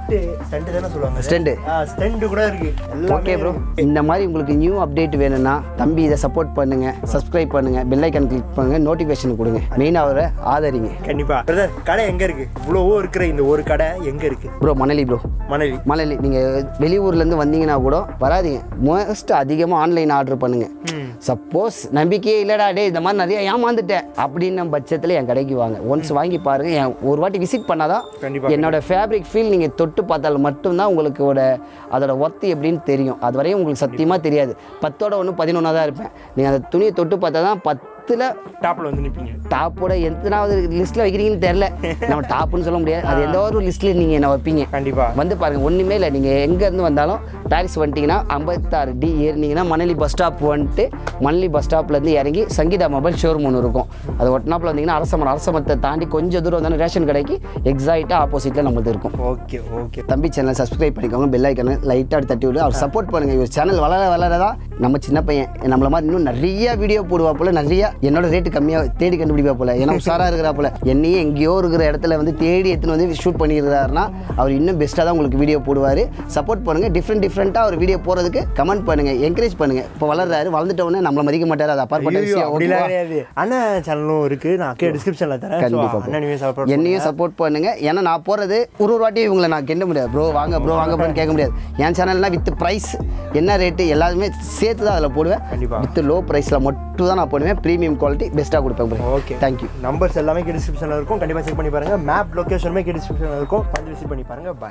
ஸ்டெண்டு தான சொல்லுவாங்க, ஸ்டெண்டு, ஸ்டெண்டு கூட இருக்கு. ஓகே ப்ரோ, இந்த மாதிரி உங்களுக்கு நியூ அப்டேட் வேணும்னா தம்பி இதை சப்போர்ட் பண்ணுங்க, சப்ஸ்கிரைப் பண்ணுங்க, பெல் ஐக்கான் கிளிக் பண்ணுங்க, நோட்டிஃபிகேஷன் கொடுங்க, மெயினாக அவரை ஆதரிங்க. கண்டிப்பா பிரதர், கடை எங்க இருக்கு, இவ்வளவோ இருக்கிற இந்த ஒரு கடை எங்க இருக்கு ப்ரோ? மணலி ப்ரோ, மணலி. மணலி நீங்க வெளியூர்ல இருந்து வந்தீங்கன்னா கூட வராதிங்க, மோஸ்ட் அதிகமாக ஆன்லைன் ஆர்டர் பண்ணுங்க. சப்போஸ் நம்பிக்கையே இல்லடா, டே இந்த மாதிரி நிறைய ஏமாந்துட்டேன் அப்படின்ன பட்சத்தில் என் கடைக்கு வாங்க, ஒன்ஸ் வாங்கி பாருங்கள். என் ஒரு வாட்டி விசிட் பண்ணாதான் என்னோட ஃபேப்ரிக் ஃபீல் நீங்கள் தொட்டு பார்த்தால் மட்டும்தான் உங்களுக்கு அதோட ஒர்த்து எப்படின்னு தெரியும். அது வரையும் உங்களுக்கு சத்தியமாக தெரியாது. 10 ல் 1 11 தான் இருப்பேன். நீங்கள் அந்த துணியை தொட்டு பார்த்தா தான் 10ல் டாப்பில் வந்து நிற்பீங்க. டாப்போட எத்தனாவது லிஸ்ட்டில் வைக்கிறீங்கன்னு தெரில, நம்ம டாப்புன்னு சொல்ல முடியாது, அது எந்த ஒரு லிஸ்ட்டில் நீங்கள் என்ன வைப்பீங்க. கண்டிப்பாக வந்து பாருங்கள், ஒன்றுமே இல்லை. நீங்கள் எங்கேருந்து வந்தாலும் பாரிஸ் வந்துட்டிங்கன்னா 56D ஏறினீங்கன்னா மணலி பஸ் ஸ்டாப் வந்துட்டு, மணலி பஸ் ஸ்டாப்லேருந்து இறங்கி சங்கீதா மொபைல் ஷோரூம் ஒன்று இருக்கும். அது ஒட்டனாப்பில் வந்தீங்கன்னா அரசமரம், அரசமரத்தை தாண்டி கொஞ்சம் தூரம் வந்தாலும் ரேஷன் கடைக்கு எக்ஸாக்டாக ஆப்போசிட்டில் நம்மளுக்கு இருக்கும். ஓகே ஓகே, தம்பி சேனல் சப்ஸ்கிரைப் பண்ணிக்கோங்க, பெல் ஐக்கான லைட்டாக தட்டி விட்டு அவர் சப்போர்ட் பண்ணுங்கள். இவர் சேனல் வளர வளரதான் நம்ம சின்ன பையன் நம்மள மாதிரி இன்னும் நிறைய வீடியோ போடுவாப்பில், நிறையா என்னோட ரேட்டு கம்மியாக தேடி கண்டுபிடிப்பா போல, ஏன்னா உஷாராக இருக்கிறாப்புல. என்னையே எங்கேயோ இருக்கிற இடத்துல வந்து தேடி எடுத்துன்னு வந்து ஷூட் பண்ணியிருக்கிறாருன்னா அவர் இன்னும் பெஸ்ட்டாக தான் உங்களுக்கு வீடியோ போடுவார். சப்போர்ட் பண்ணுங்கள், டிஃப்ரெண்ட்டாக ஒரு வீடியோ போகிறதுக்கு கமெண்ட் பண்ணுங்கள், என்கரேஜ் பண்ணுங்கள். இப்போ வளர்றாரு, வளர்ந்துட்டவொன்னே நம்மளை மதிக்க மாட்டார், அது அப்பாற்பட்ட. ஆனால் சேனலும் இருக்குது, நான் டிஸ்கிரிப்ஷனில் தரேன். கண்டிப்பாக என்னையும் சப்போர்ட் பண்ணுங்கள், ஏன்னா நான் போகிறது ஒரு வாட்டி இவங்களை நான் கேட்க முடியாது. ப்ரோ வாங்க, ப்ரோ வாங்க ப்ரோன்னு கேட்க முடியாது. என் சேனல்னால் வித் ப்ரைஸ் என்ன ரேட்டு எல்லாருமே சேர்த்து தான் அதில் போடுவேன். வித் லோ ப்ரைஸில் மட்டும் தான் நான் போடுவேன், ப்ரீமியம் குவாலிட்டி பெஸ்ட்டாக கொடுப்பேன். Okay, thank you. நம்பர்ஸ் எல்லாமே டிஸ்கிரிப்ஷனில் இருக்கும், கண்டிப்பாக செக் பண்ணி பாருங்கள். மேப் லொக்கேஷனுமே டிஸ்கிரிப்ஷனில் இருக்கும், வந்து விசிட் பண்ணி பாருங்கள். பாய்.